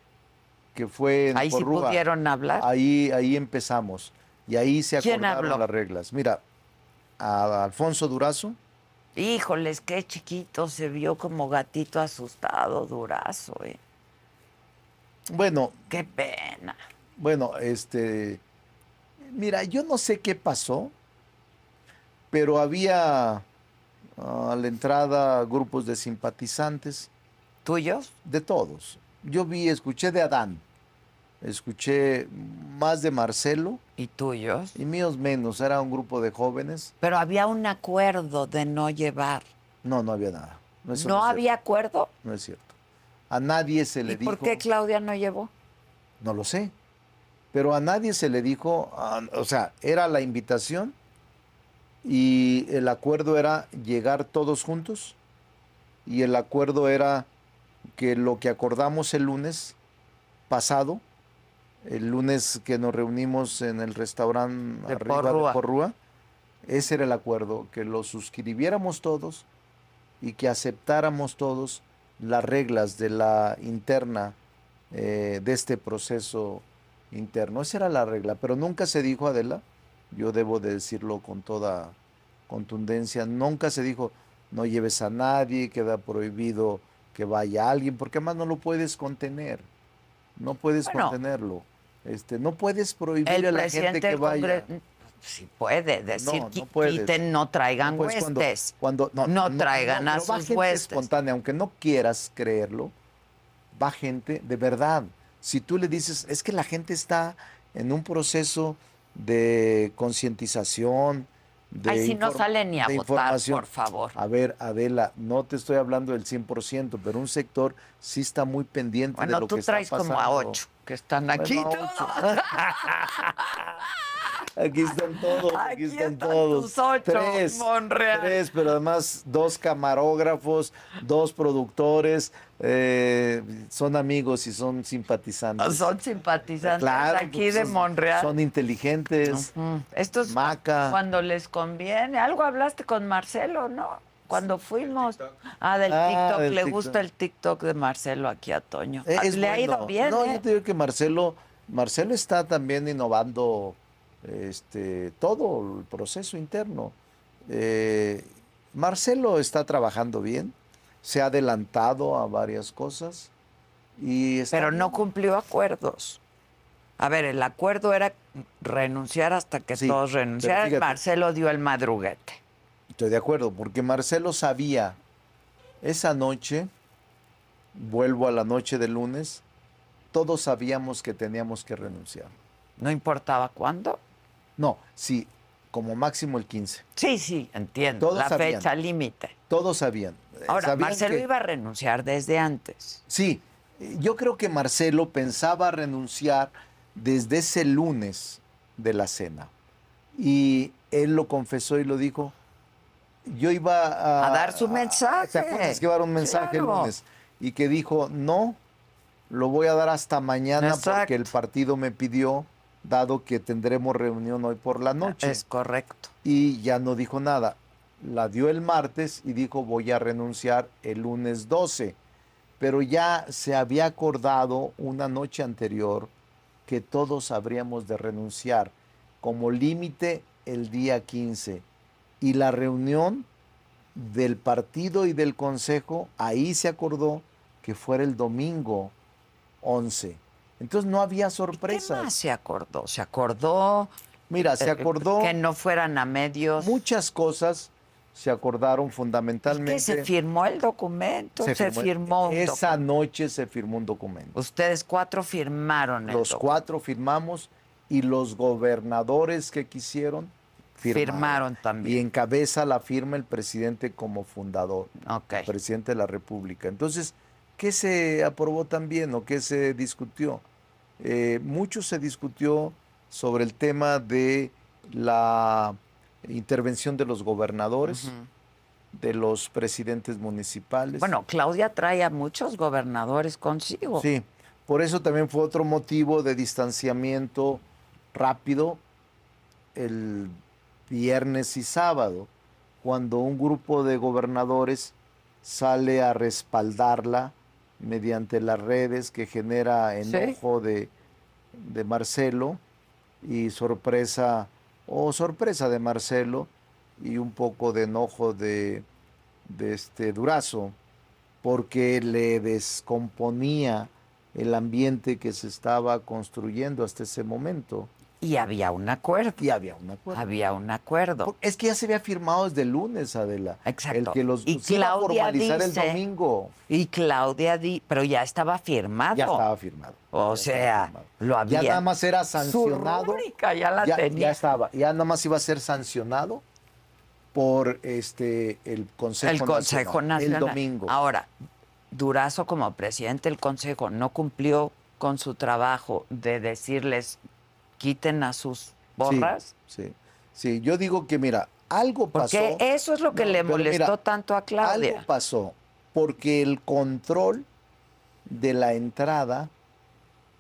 que fue en Ahí Porruga, sí pudieron hablar. Ahí empezamos y ahí se acordaron las reglas. Mira, a Alfonso Durazo. Híjoles, qué chiquito, se vio como gatito asustado, Durazo, ¿eh? Bueno. Qué pena. Bueno, mira, yo no sé qué pasó, pero había a la entrada grupos de simpatizantes. ¿Tuyos? De todos. Yo escuché de Adán, escuché más de Marcelo. ¿Y tuyos? Y míos menos, era un grupo de jóvenes. Pero había un acuerdo de no llevar. No, no había nada. ¿No había acuerdo? No es cierto. A nadie se le dijo. ¿Y por qué Claudia no llevó? No lo sé. Pero a nadie se le dijo, o sea, era la invitación y el acuerdo era llegar todos juntos y el acuerdo era que lo que acordamos el lunes pasado, el lunes que nos reunimos en el restaurante arriba de Porrúa, ese era el acuerdo, que lo suscribiéramos todos y que aceptáramos todos las reglas de la interna de este proceso interno. Esa era la regla, pero nunca se dijo, Adela, yo debo de decirlo con toda contundencia, nunca se dijo, no lleves a nadie, queda prohibido que vaya alguien, porque además no lo puedes contener, no puedes contenerlo, no puedes prohibir a la gente que vaya. Sí puede decir, quiten, no traigan huestes, no traigan a sus huestes. Espontánea, aunque no quieras creerlo, va gente de verdad. Si tú le dices, es que la gente está en un proceso de concientización, de Ay, si no sale ni a votar, por favor. A ver, Adela, no te estoy hablando del 100%, pero un sector sí está muy pendiente de lo que está pasando. Bueno, tú traes como a 8 que están aquí. Bueno, aquí están todos, aquí están todos. Tus 8, Monreal. 3, pero además 2 camarógrafos, 2 productores, son amigos y son simpatizantes. Son simpatizantes, claro, aquí de Monreal. Son inteligentes. Uh-huh. Estos Maca. Cuando les conviene. Algo hablaste con Marcelo, ¿no? Cuando fuimos. Del TikTok. Gusta el TikTok de Marcelo aquí a Toño. Le ha ido bien. No, yo te digo que Marcelo está también innovando todo el proceso interno. Marcelo está trabajando bien, se ha adelantado a varias cosas. Pero no cumplió acuerdos. A ver, el acuerdo era renunciar hasta que todos renunciaran. Fíjate, Marcelo dio el madruguete. Estoy de acuerdo, porque Marcelo sabía. Esa noche, vuelvo a la noche del lunes, todos sabíamos que teníamos que renunciar. ¿No importaba cuándo? No, sí, como máximo el 15. Sí, sí, entiendo. Todos sabían. Fecha límite. Todos sabían. Ahora, Marcelo iba a renunciar desde antes. Sí, yo creo que Marcelo pensaba renunciar desde ese lunes de la cena. Y él lo confesó y lo dijo. Yo iba a dar su mensaje. ¿Te acuerdas que iba a dar un mensaje el lunes? Y que dijo, no, lo voy a dar hasta mañana porque el partido me pidió, dado que tendremos reunión hoy por la noche. Es correcto. Y ya no dijo nada. La dio el martes y dijo, voy a renunciar el lunes 12. Pero ya se había acordado una noche anterior que todos habríamos de renunciar como límite el día 15. Y la reunión del partido y del consejo, ahí se acordó que fuera el domingo 11. Entonces no había sorpresas. ¿Qué más se acordó? Se acordó. Mira, se acordó. Que no fueran a medios. Muchas cosas se acordaron fundamentalmente. Es que se firmó el documento. Esa noche se firmó un documento. Ustedes 4 firmaron el documento. Los 4 firmamos y los gobernadores que quisieron firmaron también. Y encabeza la firma el presidente como fundador. Okay. El presidente de la República. Entonces, ¿qué se aprobó también o qué se discutió? Mucho se discutió sobre el tema de la intervención de los gobernadores, de los presidentes municipales. Bueno, Claudia trae a muchos gobernadores consigo. Sí, por eso también fue otro motivo de distanciamiento rápido. El viernes y sábado, cuando un grupo de gobernadores sale a respaldarla mediante las redes, que genera enojo de Marcelo y sorpresa de Marcelo y un poco de enojo de este Durazo, porque le descomponía el ambiente que se estaba construyendo hasta ese momento. Y había un acuerdo. Había un acuerdo. Es que ya se había firmado desde el lunes, Adela. Exacto. El que los iba a formalizar el domingo. Y Claudia pero ya estaba firmado. Ya estaba firmado. O sea, lo había. Ya nada más era sancionado. Su rúbrica ya la tenía. Ya estaba. Ya nada más iba a ser sancionado por el Consejo Nacional. El domingo. Ahora, Durazo como presidente del Consejo no cumplió con su trabajo de decirles... quiten a sus borras. Sí. Yo digo que, mira, algo pasó. Porque eso es lo que le molestó tanto a Claudia. Algo pasó, porque el control de la entrada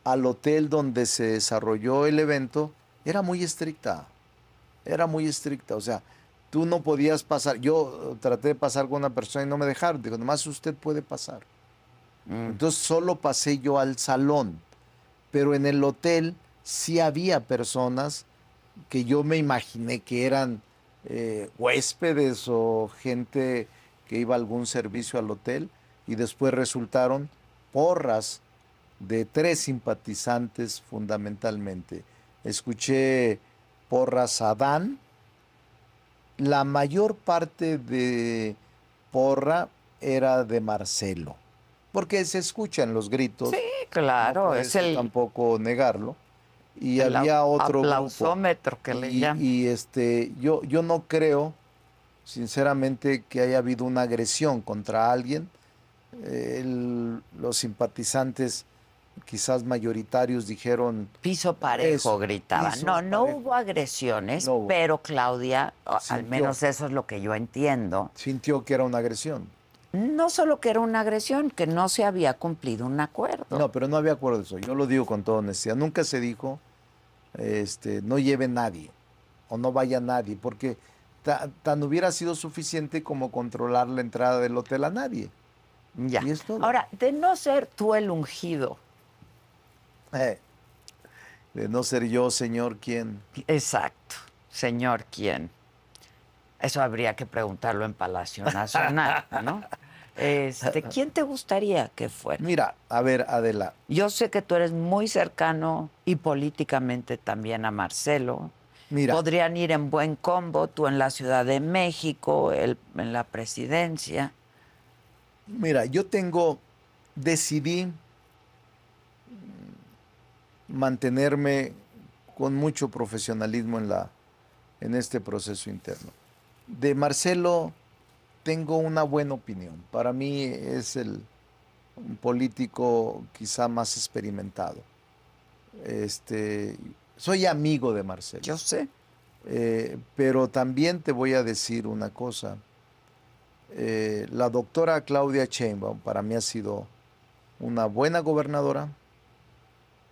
al hotel donde se desarrolló el evento era muy estricta. O sea, tú no podías pasar. Yo traté de pasar con una persona y no me dejaron. Digo, nomás usted puede pasar. Entonces, solo pasé yo al salón. Pero en el hotel... sí había personas que yo me imaginé que eran huéspedes o gente que iba a algún servicio al hotel, y después resultaron porras de tres simpatizantes fundamentalmente. Escuché porras a Adán, la mayor parte de porra era de Marcelo, porque se escuchan los gritos. Sí, claro. No puedes tampoco negarlo. Y había otro aplausómetro grupo, que le llaman. Y yo no creo, sinceramente, que haya habido una agresión contra alguien. Los simpatizantes, quizás mayoritarios, dijeron... piso parejo, eso, gritaban. No hubo agresiones, no hubo. Pero Claudia, al menos eso es lo que yo entiendo... sintió que era una agresión. No solo que era una agresión, que no se había cumplido un acuerdo. No, pero no había acuerdo de eso. Yo lo digo con toda honestidad. Nunca se dijo, no lleve nadie o no vaya nadie, porque tan hubiera sido suficiente como controlar la entrada del hotel a nadie. Ya. Y esto, ahora, de no ser tú el ungido. De no ser yo, señor, ¿quién? Exacto. Señor, ¿quién? Eso habría que preguntarlo en Palacio Nacional, ¿no? ¿Quién te gustaría que fuera? Mira, a ver, Adela. Yo sé que tú eres muy cercano y políticamente también a Marcelo. Mira. Podrían ir en buen combo, tú en la Ciudad de México, él en la presidencia. Mira, yo decidí mantenerme con mucho profesionalismo en este proceso interno. De Marcelo tengo una buena opinión. Para mí es un político quizá más experimentado. Soy amigo de Marcelo. Yo sé. Pero también te voy a decir una cosa. La doctora Claudia Sheinbaum para mí ha sido una buena gobernadora.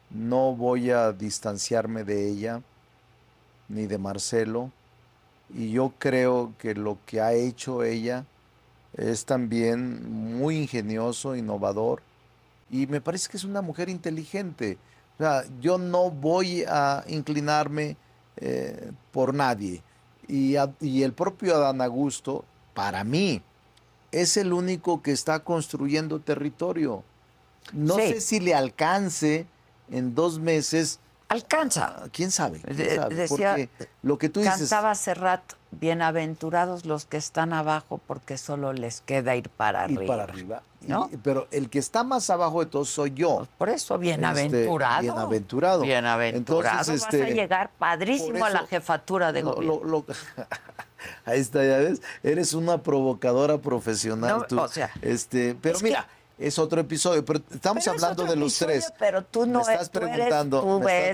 No voy a distanciarme de ella ni de Marcelo. Y yo creo que lo que ha hecho ella es también muy ingenioso, innovador, y me parece que es una mujer inteligente. O sea, yo no voy a inclinarme por nadie. Y el propio Adán Augusto, para mí, es el único que está construyendo territorio. No sé si le alcance en 2 meses... Alcanza. ¿Quién sabe? Decía, porque lo que tú dices... Cantaba Serrat, bienaventurados los que están abajo porque solo les queda ir para arriba. Ir para arriba. ¿No? Pero el que está más abajo de todos soy yo. Pues por eso, bienaventurado. Bienaventurado. Entonces, vas a llegar padrísimo a la jefatura de gobierno. Ahí está, ya ves. Eres una provocadora profesional. No, tú. O sea... pero mira... es otro episodio, pero hablando de los tres. Pero tú no me estás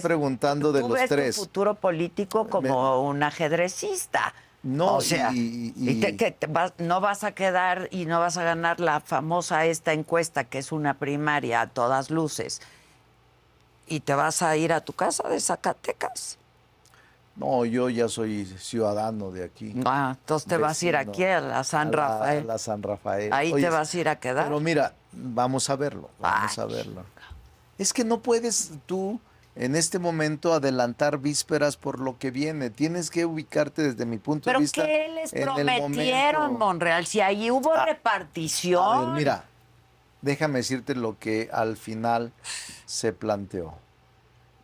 preguntando de los tres. Tú ves tu futuro político como un ajedrecista. No, o sea, no vas a quedar y no vas a ganar la famosa encuesta, que es una primaria a todas luces. ¿Y te vas a ir a tu casa de Zacatecas? No, yo ya soy ciudadano de aquí. Ah, entonces te vas a ir aquí a la San Rafael. A la San Rafael. Ahí te vas a ir a quedar. Pero mira, vamos a verlo, vamos a verlo. Es que no puedes tú en este momento adelantar vísperas por lo que viene. Tienes que ubicarte desde mi punto de vista. ¿Pero qué les prometieron, Monreal? Si ahí hubo repartición. A ver, mira, déjame decirte lo que al final se planteó.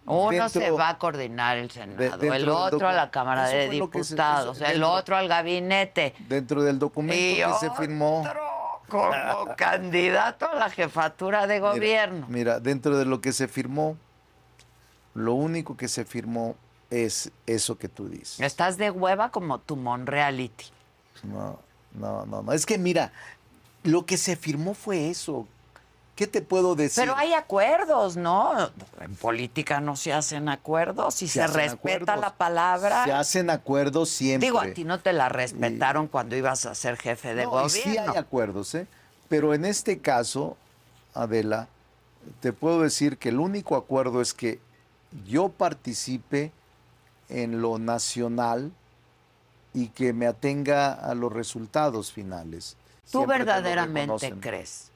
Uno se va a coordinar el Senado, el otro a la Cámara de Diputados, el otro al gabinete. Dentro del documento que se firmó. Como candidato a la jefatura de gobierno. Mira, dentro de lo que se firmó, lo único que se firmó es eso que tú dices. Estás de hueva como tu Monreality. No. Es que mira, lo que se firmó fue eso. ¿Qué te puedo decir? Pero hay acuerdos, ¿no? En política no se hacen acuerdos y se respeta la palabra. Se hacen acuerdos siempre. Digo, a ti no te la respetaron cuando ibas a ser jefe de gobierno. Sí hay acuerdos, ¿eh? Pero en este caso, Adela, te puedo decir que el único acuerdo es que yo participe en lo nacional y que me atenga a los resultados finales. ¿Tú verdaderamente crees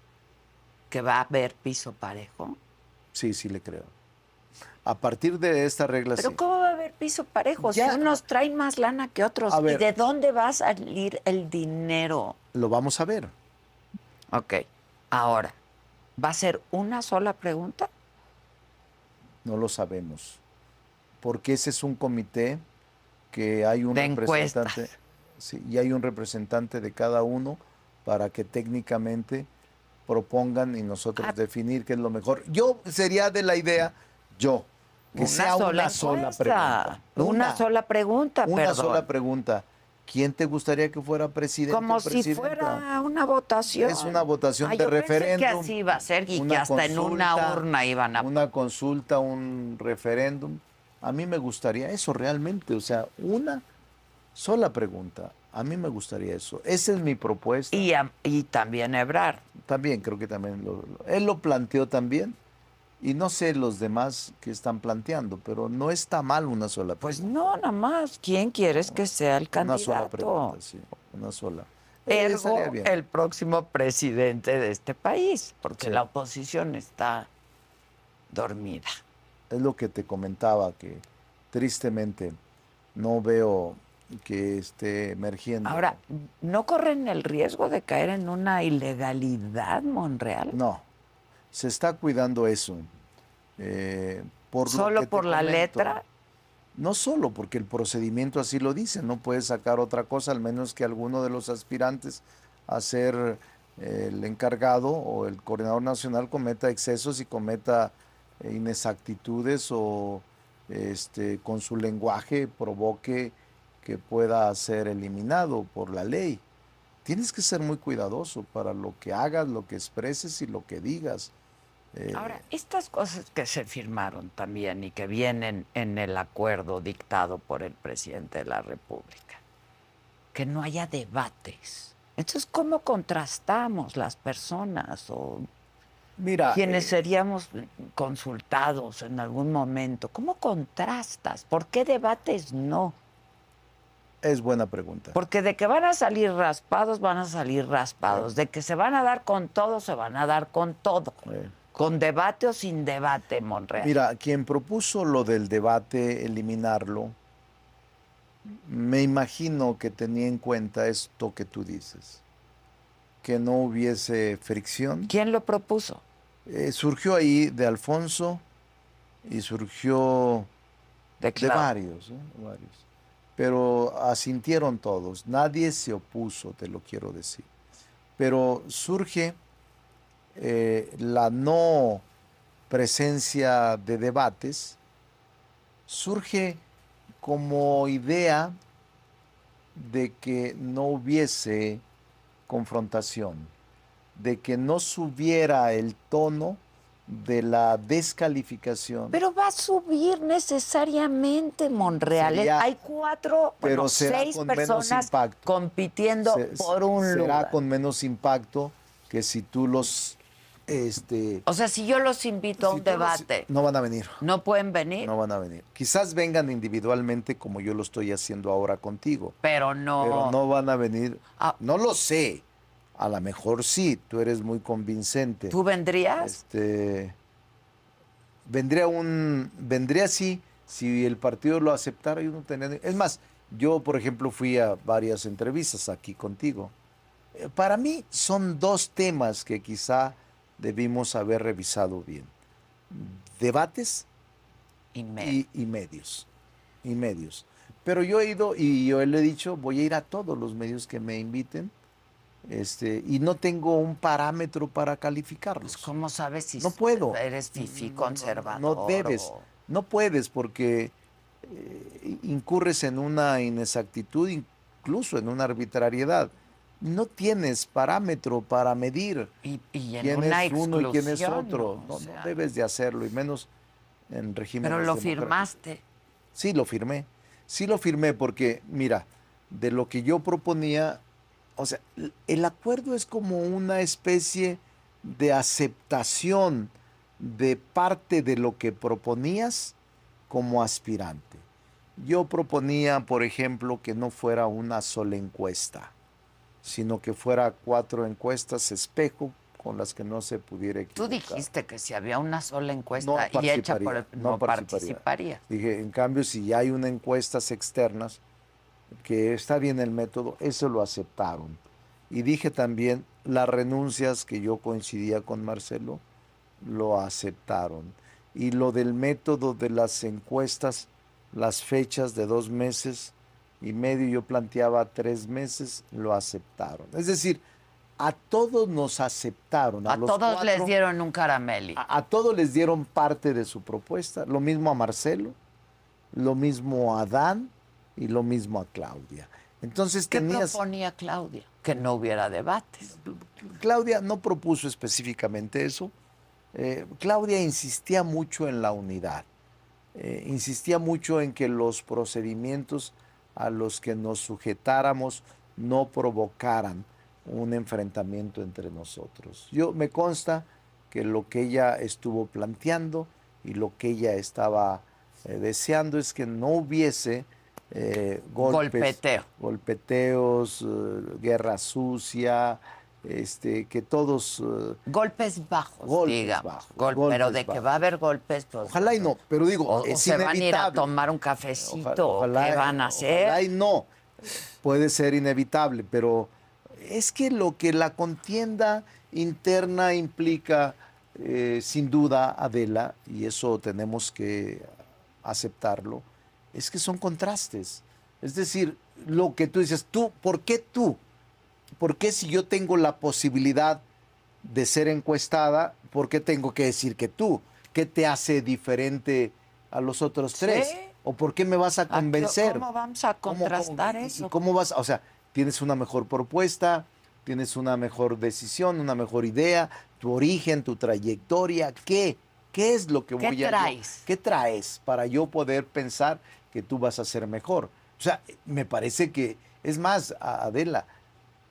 que va a haber piso parejo? Sí, sí le creo. A partir de esta regla. Pero sí. ¿Cómo va a haber piso parejo? Ya. Si unos traen más lana que otros. A ver, ¿y de dónde va a salir el dinero? Lo vamos a ver. Ok. Ahora, ¿va a ser una sola pregunta? No lo sabemos. Porque ese es un comité que hay un representante. Sí, y hay un representante de cada uno para que técnicamente propongan y nosotros definir qué es lo mejor. Yo sería de la idea, que sea una sola pregunta. Una sola pregunta, perdón. Una sola pregunta. ¿Quién te gustaría que fuera presidente? Como si fuera una votación. Es una votación de referéndum. Yo pensé que así iba a ser y que hasta en una urna iban a... Una consulta, un referéndum. A mí me gustaría eso realmente, o sea, una sola pregunta. A mí me gustaría eso. Esa es mi propuesta. Y también Ebrard. También, creo que también. Él lo planteó también. Y no sé los demás que están planteando, pero no está mal una sola pregunta. Pues no, nada más. ¿Quién quieres que sea el candidato? Una sola pregunta, sí. Una sola. Ergo, el próximo presidente de este país, porque la oposición está dormida. Es lo que te comentaba, que tristemente no veo que esté emergiendo. Ahora, ¿no corren el riesgo de caer en una ilegalidad, Monreal? No, se está cuidando eso. ¿Solo por la letra? No solo, porque el procedimiento así lo dice, no puedes sacar otra cosa, al menos que alguno de los aspirantes a ser el encargado o el coordinador nacional cometa excesos y cometa inexactitudes o con su lenguaje provoque que pueda ser eliminado por la ley. Tienes que ser muy cuidadoso para lo que hagas, lo que expreses y lo que digas. Ahora, estas cosas que se firmaron también y que vienen en el acuerdo dictado por el presidente de la República, que no haya debates. Entonces, ¿cómo contrastamos las personas o quienes seríamos consultados en algún momento? ¿Cómo contrastas? ¿Por qué debates no? Es buena pregunta. Porque de que van a salir raspados, van a salir raspados. De que se van a dar con todo, se van a dar con todo. Con debate o sin debate, Monreal. Mira, quien propuso lo del debate, eliminarlo, me imagino que tenía en cuenta esto que tú dices. Que no hubiese fricción. ¿Quién lo propuso? Surgió ahí de Alfonso y surgió de varios, varios. Pero asintieron todos, nadie se opuso, te lo quiero decir. Pero surge la no presencia de debates, surge como idea de que no hubiese confrontación, de que no subiera el tono de la descalificación. Pero va a subir necesariamente, Monreal. Hay seis personas compitiendo por un lugar. Será con menos impacto que si tú los O sea, si yo los invito a un debate... No van a venir. ¿No pueden venir? No van a venir. Quizás vengan individualmente como yo lo estoy haciendo ahora contigo. Pero no... Pero no van a venir. Ah. No lo sé. A lo mejor sí, tú eres muy convincente. ¿Tú vendrías? Vendría sí, si el partido lo aceptara, yo no tendría... Es más, yo, por ejemplo, fui a varias entrevistas aquí contigo. Para mí son dos temas que quizá debimos haber revisado bien. Debates y medios. Pero yo he ido y yo le he dicho, voy a ir a todos los medios que me inviten. Y no tengo un parámetro para calificarlos. Pues ¿cómo sabes si no puedo? Eres fifí, conservador? No debes, no puedes, porque incurres en una inexactitud, incluso en una arbitrariedad. No tienes parámetro para medir quién es uno y quién es otro. No, no debes de hacerlo, y menos en régimen. Pero lo firmaste. Sí lo firmé, porque mira, de lo que yo proponía... O sea, el acuerdo es como una especie de aceptación de parte de lo que proponías como aspirante. Yo proponía, por ejemplo, que no fuera una sola encuesta, sino que fuera 4 encuestas espejo con las que no se pudiera equivocar. Tú dijiste que si había una sola encuesta no y hecha por el... No participaría. Dije, en cambio, si ya hay una encuestas externas, que está bien el método, eso lo aceptaron. Y dije también, las renuncias que yo coincidía con Marcelo, lo aceptaron. Y lo del método de las encuestas, las fechas de 2 meses y medio, yo planteaba 3 meses, lo aceptaron. Es decir, a todos nos aceptaron. A todos 4, les dieron un caramelo. A todos les dieron parte de su propuesta. Lo mismo a Marcelo, lo mismo a Adán, y lo mismo a Claudia. Entonces, ¿Qué proponía Claudia? Que no hubiera debates. Claudia no propuso específicamente eso. Claudia insistía mucho en la unidad. Insistía mucho en que los procedimientos a los que nos sujetáramos no provocaran un enfrentamiento entre nosotros. Me consta que lo que ella estuvo planteando y lo que ella estaba deseando es que no hubiese... golpeteos, guerra sucia, que todos... golpes bajos, digamos, pero que va a haber golpes... Pues, ojalá y no, pero digo, es inevitable. Se van a ir a tomar un cafecito, ¿qué van a hacer? Ojalá y no, puede ser inevitable, pero es que lo que la contienda interna implica, sin duda, Adela, y eso tenemos que aceptarlo, es que son contrastes. Es decir, lo que tú dices, ¿por qué tú? ¿Por qué si yo tengo la posibilidad de ser encuestada, por qué tengo que decir que tú? ¿Qué te hace diferente a los otros 3? ¿O por qué me vas a convencer? ¿Cómo vamos a contrastar eso? ¿Cómo vas? O sea, tienes una mejor propuesta, tienes una mejor decisión, una mejor idea, tu origen, tu trayectoria, ¿qué? ¿Qué es lo que voy a hacer? ¿Qué traes para yo poder pensar que tú vas a ser mejor? O sea, me parece que, es más, Adela,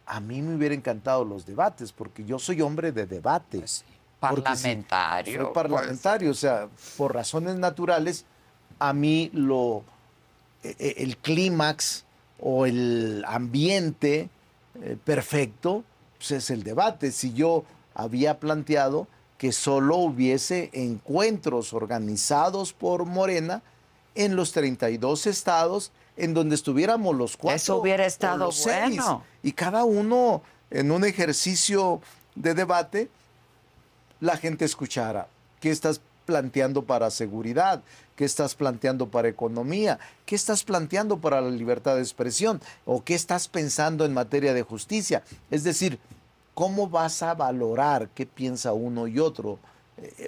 a mí me hubiera encantado los debates, porque yo soy hombre de debate. Pues sí, parlamentario. Soy parlamentario, pues. O sea, por razones naturales, a mí el clímax o el ambiente perfecto, pues es el debate. Si yo había planteado que solo hubiese encuentros organizados por Morena en los 32 estados, en donde estuviéramos los 4. Eso hubiera estado bueno. Y cada uno en un ejercicio de debate, la gente escuchara qué estás planteando para seguridad, qué estás planteando para economía, qué estás planteando para la libertad de expresión o qué estás pensando en materia de justicia. Es decir, ¿cómo vas a valorar qué piensa uno y otro?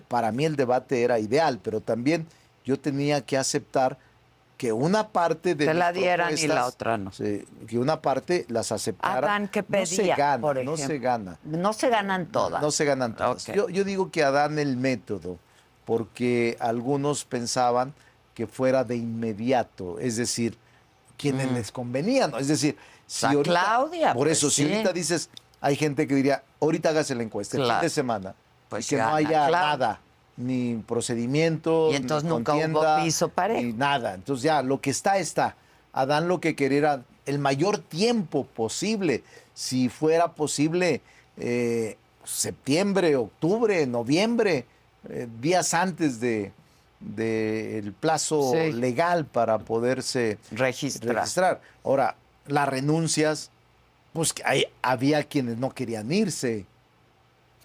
Para mí el debate era ideal, pero también yo tenía que aceptar que una parte de... Te la dieran y la otra no. Que una parte las aceptara. Adán, ¿qué pedía? No se gana. No se ganan todas. No se ganan todas. Okay. Yo digo que Adán el método, porque algunos pensaban que fuera de inmediato, es decir, quienes les convenían. Es decir, si ahorita, Claudia... Por eso, si ahorita dices... Hay gente que diría, ahorita hágase la encuesta, el fin de semana. pues que no haya nada, ni procedimiento, y entonces nunca hubo piso parejo. Ni nada. Entonces ya lo que está, está. Adán lo que quería era el mayor tiempo posible, si fuera posible septiembre, octubre, noviembre, días antes del plazo legal para poderse registrar. Ahora, las renuncias, pues había quienes no querían irse.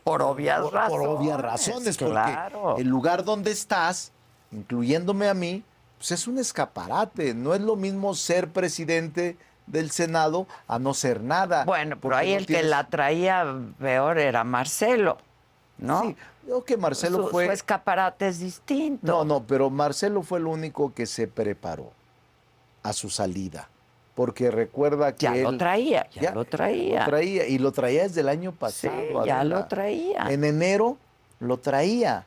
Por obvias razones. Por obvias razones, claro. Porque el lugar donde estás, incluyéndome a mí, pues es un escaparate. No es lo mismo ser presidente del Senado a no ser nada. Bueno, pero ahí el que la traía peor era Marcelo, ¿no? Sí, creo que Marcelo fue... Su escaparate es distinto. No, no, pero Marcelo fue el único que se preparó a su salida. Porque recuerda que él... Ya lo traía. Y lo traía desde el año pasado. Sí, ya lo traía. En enero lo traía.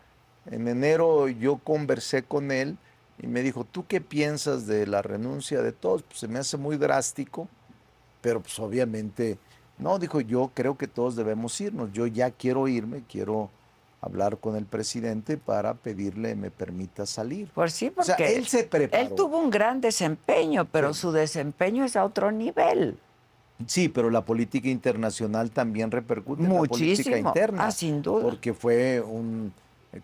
En enero yo conversé con él y me dijo, ¿tú qué piensas de la renuncia de todos? Pues se me hace muy drástico, pero pues obviamente... No, dijo, yo creo que todos debemos irnos. Yo ya quiero irme, quiero hablar con el presidente para pedirle me permita salir. Pues sí, porque o sea, él se preparó. Él tuvo un gran desempeño, pero su desempeño es a otro nivel. Sí, pero la política internacional también repercute muchísimo en la política interna. Ah, sin duda. Porque fue un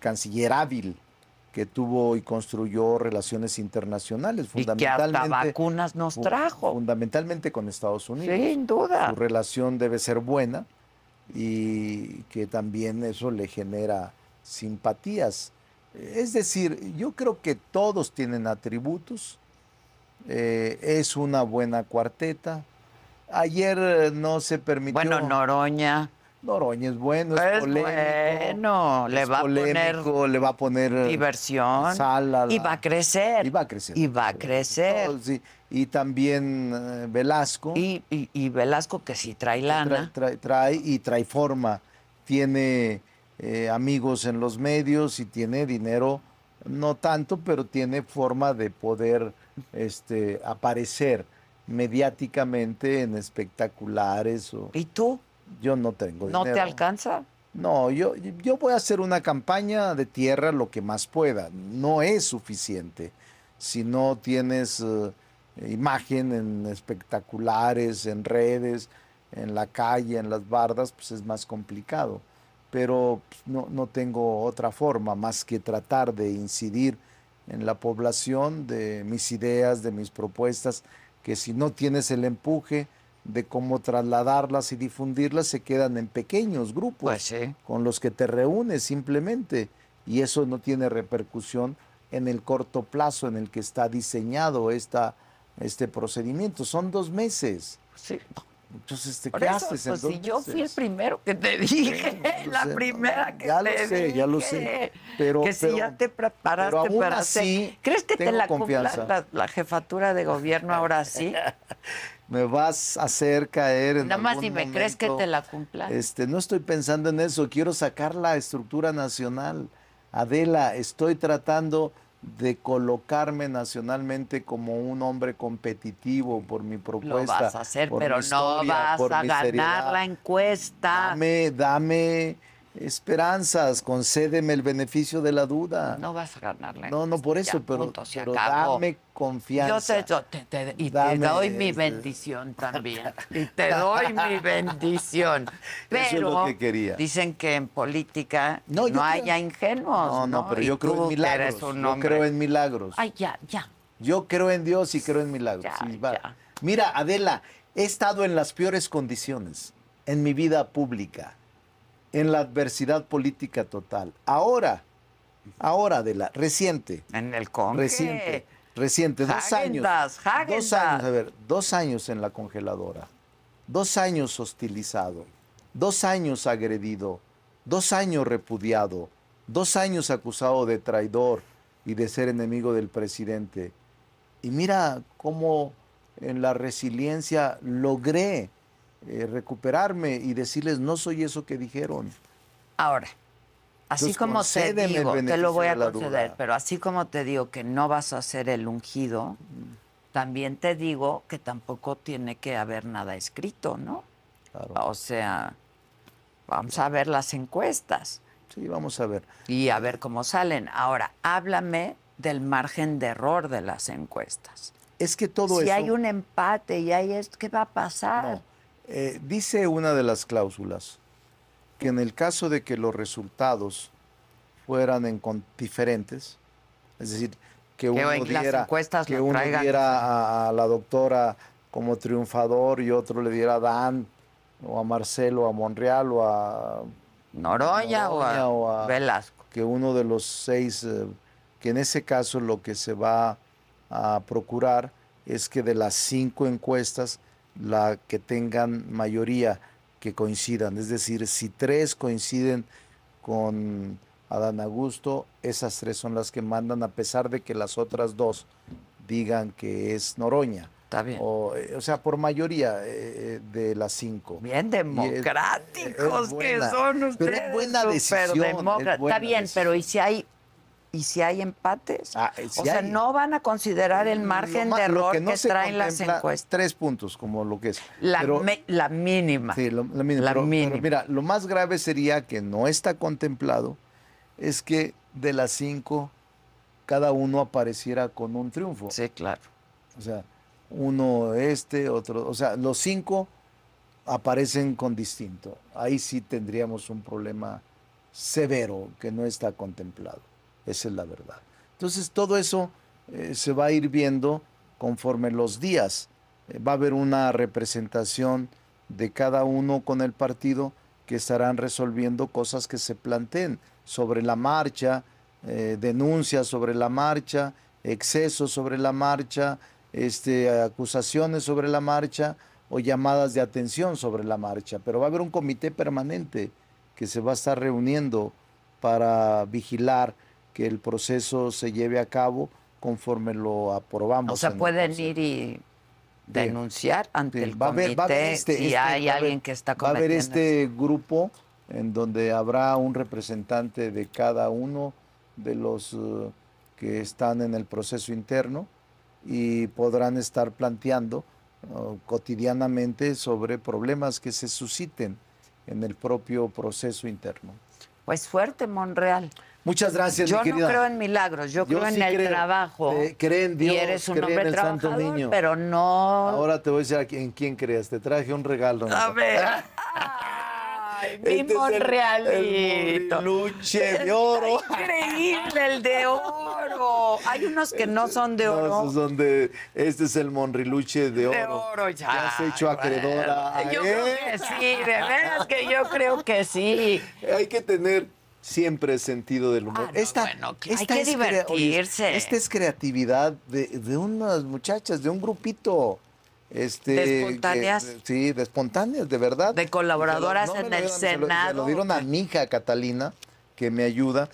canciller hábil que tuvo y construyó relaciones internacionales. Fundamentalmente, y que hasta vacunas nos trajo. Fundamentalmente con Estados Unidos. Sin duda. Su relación debe ser buena y que también eso le genera simpatías. Es decir, yo creo que todos tienen atributos. Es una buena cuarteta. Ayer no se permitió... Bueno, Noroña... Noroña es bueno, es polémico, bueno, le va a poner diversión, sala, y va a crecer, y va a crecer, y va a crecer, todo, sí. Y también Velasco, y Velasco que sí trae lana, trae forma, tiene amigos en los medios y tiene dinero, no tanto, pero tiene forma de poder aparecer mediáticamente en espectaculares. O... ¿Y tú? Yo no tengo dinero. ¿No te alcanza? No, yo voy a hacer una campaña de tierra lo que más pueda. No es suficiente. Si no tienes imagen en espectaculares, en redes, en la calle, en las bardas, pues es más complicado. Pero pues, no tengo otra forma más que tratar de incidir en la población de mis ideas, de mis propuestas, que si no tienes el empuje... de cómo trasladarlas y difundirlas, se quedan en pequeños grupos, pues sí, con los que te reúnes simplemente, y eso no tiene repercusión en el corto plazo en el que está diseñado este procedimiento. Son 2 meses. Sí. Entonces, ¿qué haces? Pues si yo fui el primero que te dije, la primera que te dije. Ya lo sé, pero... Que si ya te preparaste para hacer... ¿Crees que te la cumpla la jefatura de gobierno ahora sí? Me vas a hacer caer en algún momento. Nada más dime, ¿crees que te la cumpla? No estoy pensando en eso, quiero sacar la estructura nacional. Adela, estoy tratando de colocarme nacionalmente como un hombre competitivo por mi propuesta. Lo vas a hacer, pero historia, no vas a ganar seriedad. La encuesta. Dame esperanzas, concédeme el beneficio de la duda. No vas a ganar la encuesta. No, no, por eso, ya, pero dame confianza. Yo te doy mi bendición también. Y te doy mi bendición. Pero eso es lo que quería. Dicen que en política no haya ingenuos. No, no, pero yo creo en milagros. Yo creo en milagros. Ay, ya. Yo creo en Dios y creo en milagros. Ya, sí, vale. Mira, Adela, he estado en las peores condiciones en mi vida pública, en la adversidad política total. Ahora de la reciente. En el Congreso. Reciente, 2 años. Dos años, a ver, 2 años en la congeladora. 2 años hostilizado. 2 años agredido. 2 años repudiado. 2 años acusado de traidor y de ser enemigo del presidente. Y mira cómo en la resiliencia logré recuperarme y decirles, no soy eso que dijeron. Ahora, así como te digo, te lo voy a conceder, pero así como te digo que no vas a ser el ungido, también te digo que tampoco tiene que haber nada escrito, ¿no? Claro. O sea, vamos a ver las encuestas. Sí, vamos a ver. Y a ver cómo salen. Ahora, háblame del margen de error de las encuestas. Es que todo eso... Si hay un empate y hay esto, ¿qué va a pasar? No. Dice una de las cláusulas que en el caso de que los resultados fueran diferentes, es decir, que uno diera a la doctora como triunfador y otro le diera a Adán o a Marcelo, a Monreal o a Noroña o a Velasco, que uno de los seis, que en ese caso lo que se va a procurar es que de las 5 encuestas la que tengan mayoría que coincidan, es decir, si 3 coinciden con Adán Augusto, esas 3 son las que mandan, a pesar de que las otras 2 digan que es Noroña. Está bien. O sea, por mayoría de las 5. Bien democráticos que son ustedes. Pero es buena decisión. Está bien, pero ¿y si hay empates? O sea, no van a considerar el margen de error que traen las encuestas. 3 puntos, como lo que es. La mínima. Sí, la mínima. Pero mira, lo más grave sería que no está contemplado es que de las 5 cada uno apareciera con un triunfo. Sí, claro. O sea, uno otro... O sea, los 5 aparecen con distinto. Ahí sí tendríamos un problema severo que no está contemplado. Esa es la verdad. Entonces, todo eso se va a ir viendo conforme los días. Va a haber una representación de cada uno con el partido que estarán resolviendo cosas que se planteen sobre la marcha, denuncias sobre la marcha, excesos sobre la marcha, acusaciones sobre la marcha o llamadas de atención sobre la marcha. Pero va a haber un comité permanente que se va a estar reuniendo para vigilar que el proceso se lleve a cabo conforme lo aprobamos. O sea, pueden ir y denunciar ante el comité si hay alguien que está cometiendo. Va a haber grupo en donde habrá un representante de cada uno de los que están en el proceso interno y podrán estar planteando cotidianamente sobre problemas que se susciten en el propio proceso interno. Pues suerte, Monreal. Muchas gracias, mi querida. Yo no creo en milagros, yo creo en el trabajo. Cree en Dios, y eres un hombre trabajador, pero no... Ahora te voy a decir en quién creas, te traje un regalo. A ver... Mi Monrealito. Luche de oro. Increíble, el de oro. Hay unos que no son de oro. No, esos son de... Este es el Monriluche de oro. De oro, ya. Ya has hecho acreedora. Yo creo que sí, de veras que yo creo que sí. Hay que tener siempre sentido del humor. Hay que divertirse. Esta es creatividad de unas muchachas, de un grupito. De espontáneas. Sí, de espontáneas, de verdad. De colaboradoras en el Senado. Se lo dieron a mi hija Catalina, que me ayuda,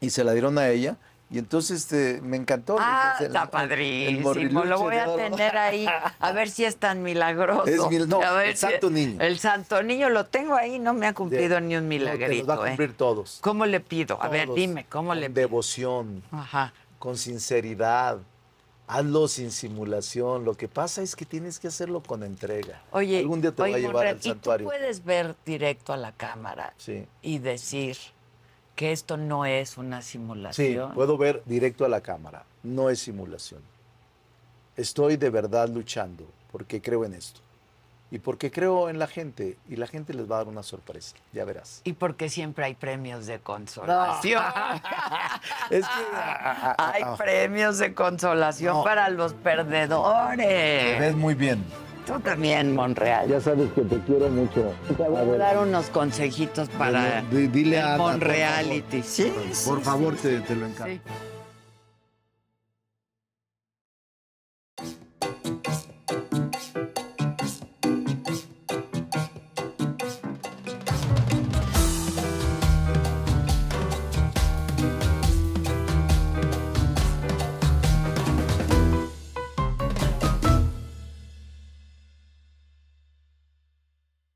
y se la dieron a ella. Y entonces me encantó. Está padrísimo. Lo voy a tener ahí. A ver si es tan milagroso. El Santo Niño. El Santo Niño lo tengo ahí, no me ha cumplido ni un milagrito. Los va a cumplir todos. ¿Cómo le pido? Todos, a ver, dime, ¿cómo le pido? Con devoción, con sinceridad. Hazlo sin simulación. Lo que pasa es que tienes que hacerlo con entrega. Oye, algún día te va a llevar al santuario. Y tú puedes ver directo a la cámara y decir que esto no es una simulación. Sí, puedo ver directo a la cámara. No es simulación. Estoy de verdad luchando porque creo en esto. Y porque creo en la gente, y la gente les va a dar una sorpresa, ya verás. Y porque siempre hay premios de consolación. No. Hay premios de consolación para los perdedores. Te ves muy bien. Tú también, Monreal. Ya sabes que te quiero mucho. Te voy a dar unos consejitos para dile a Monreality. Por favor, te lo encargo. Sí.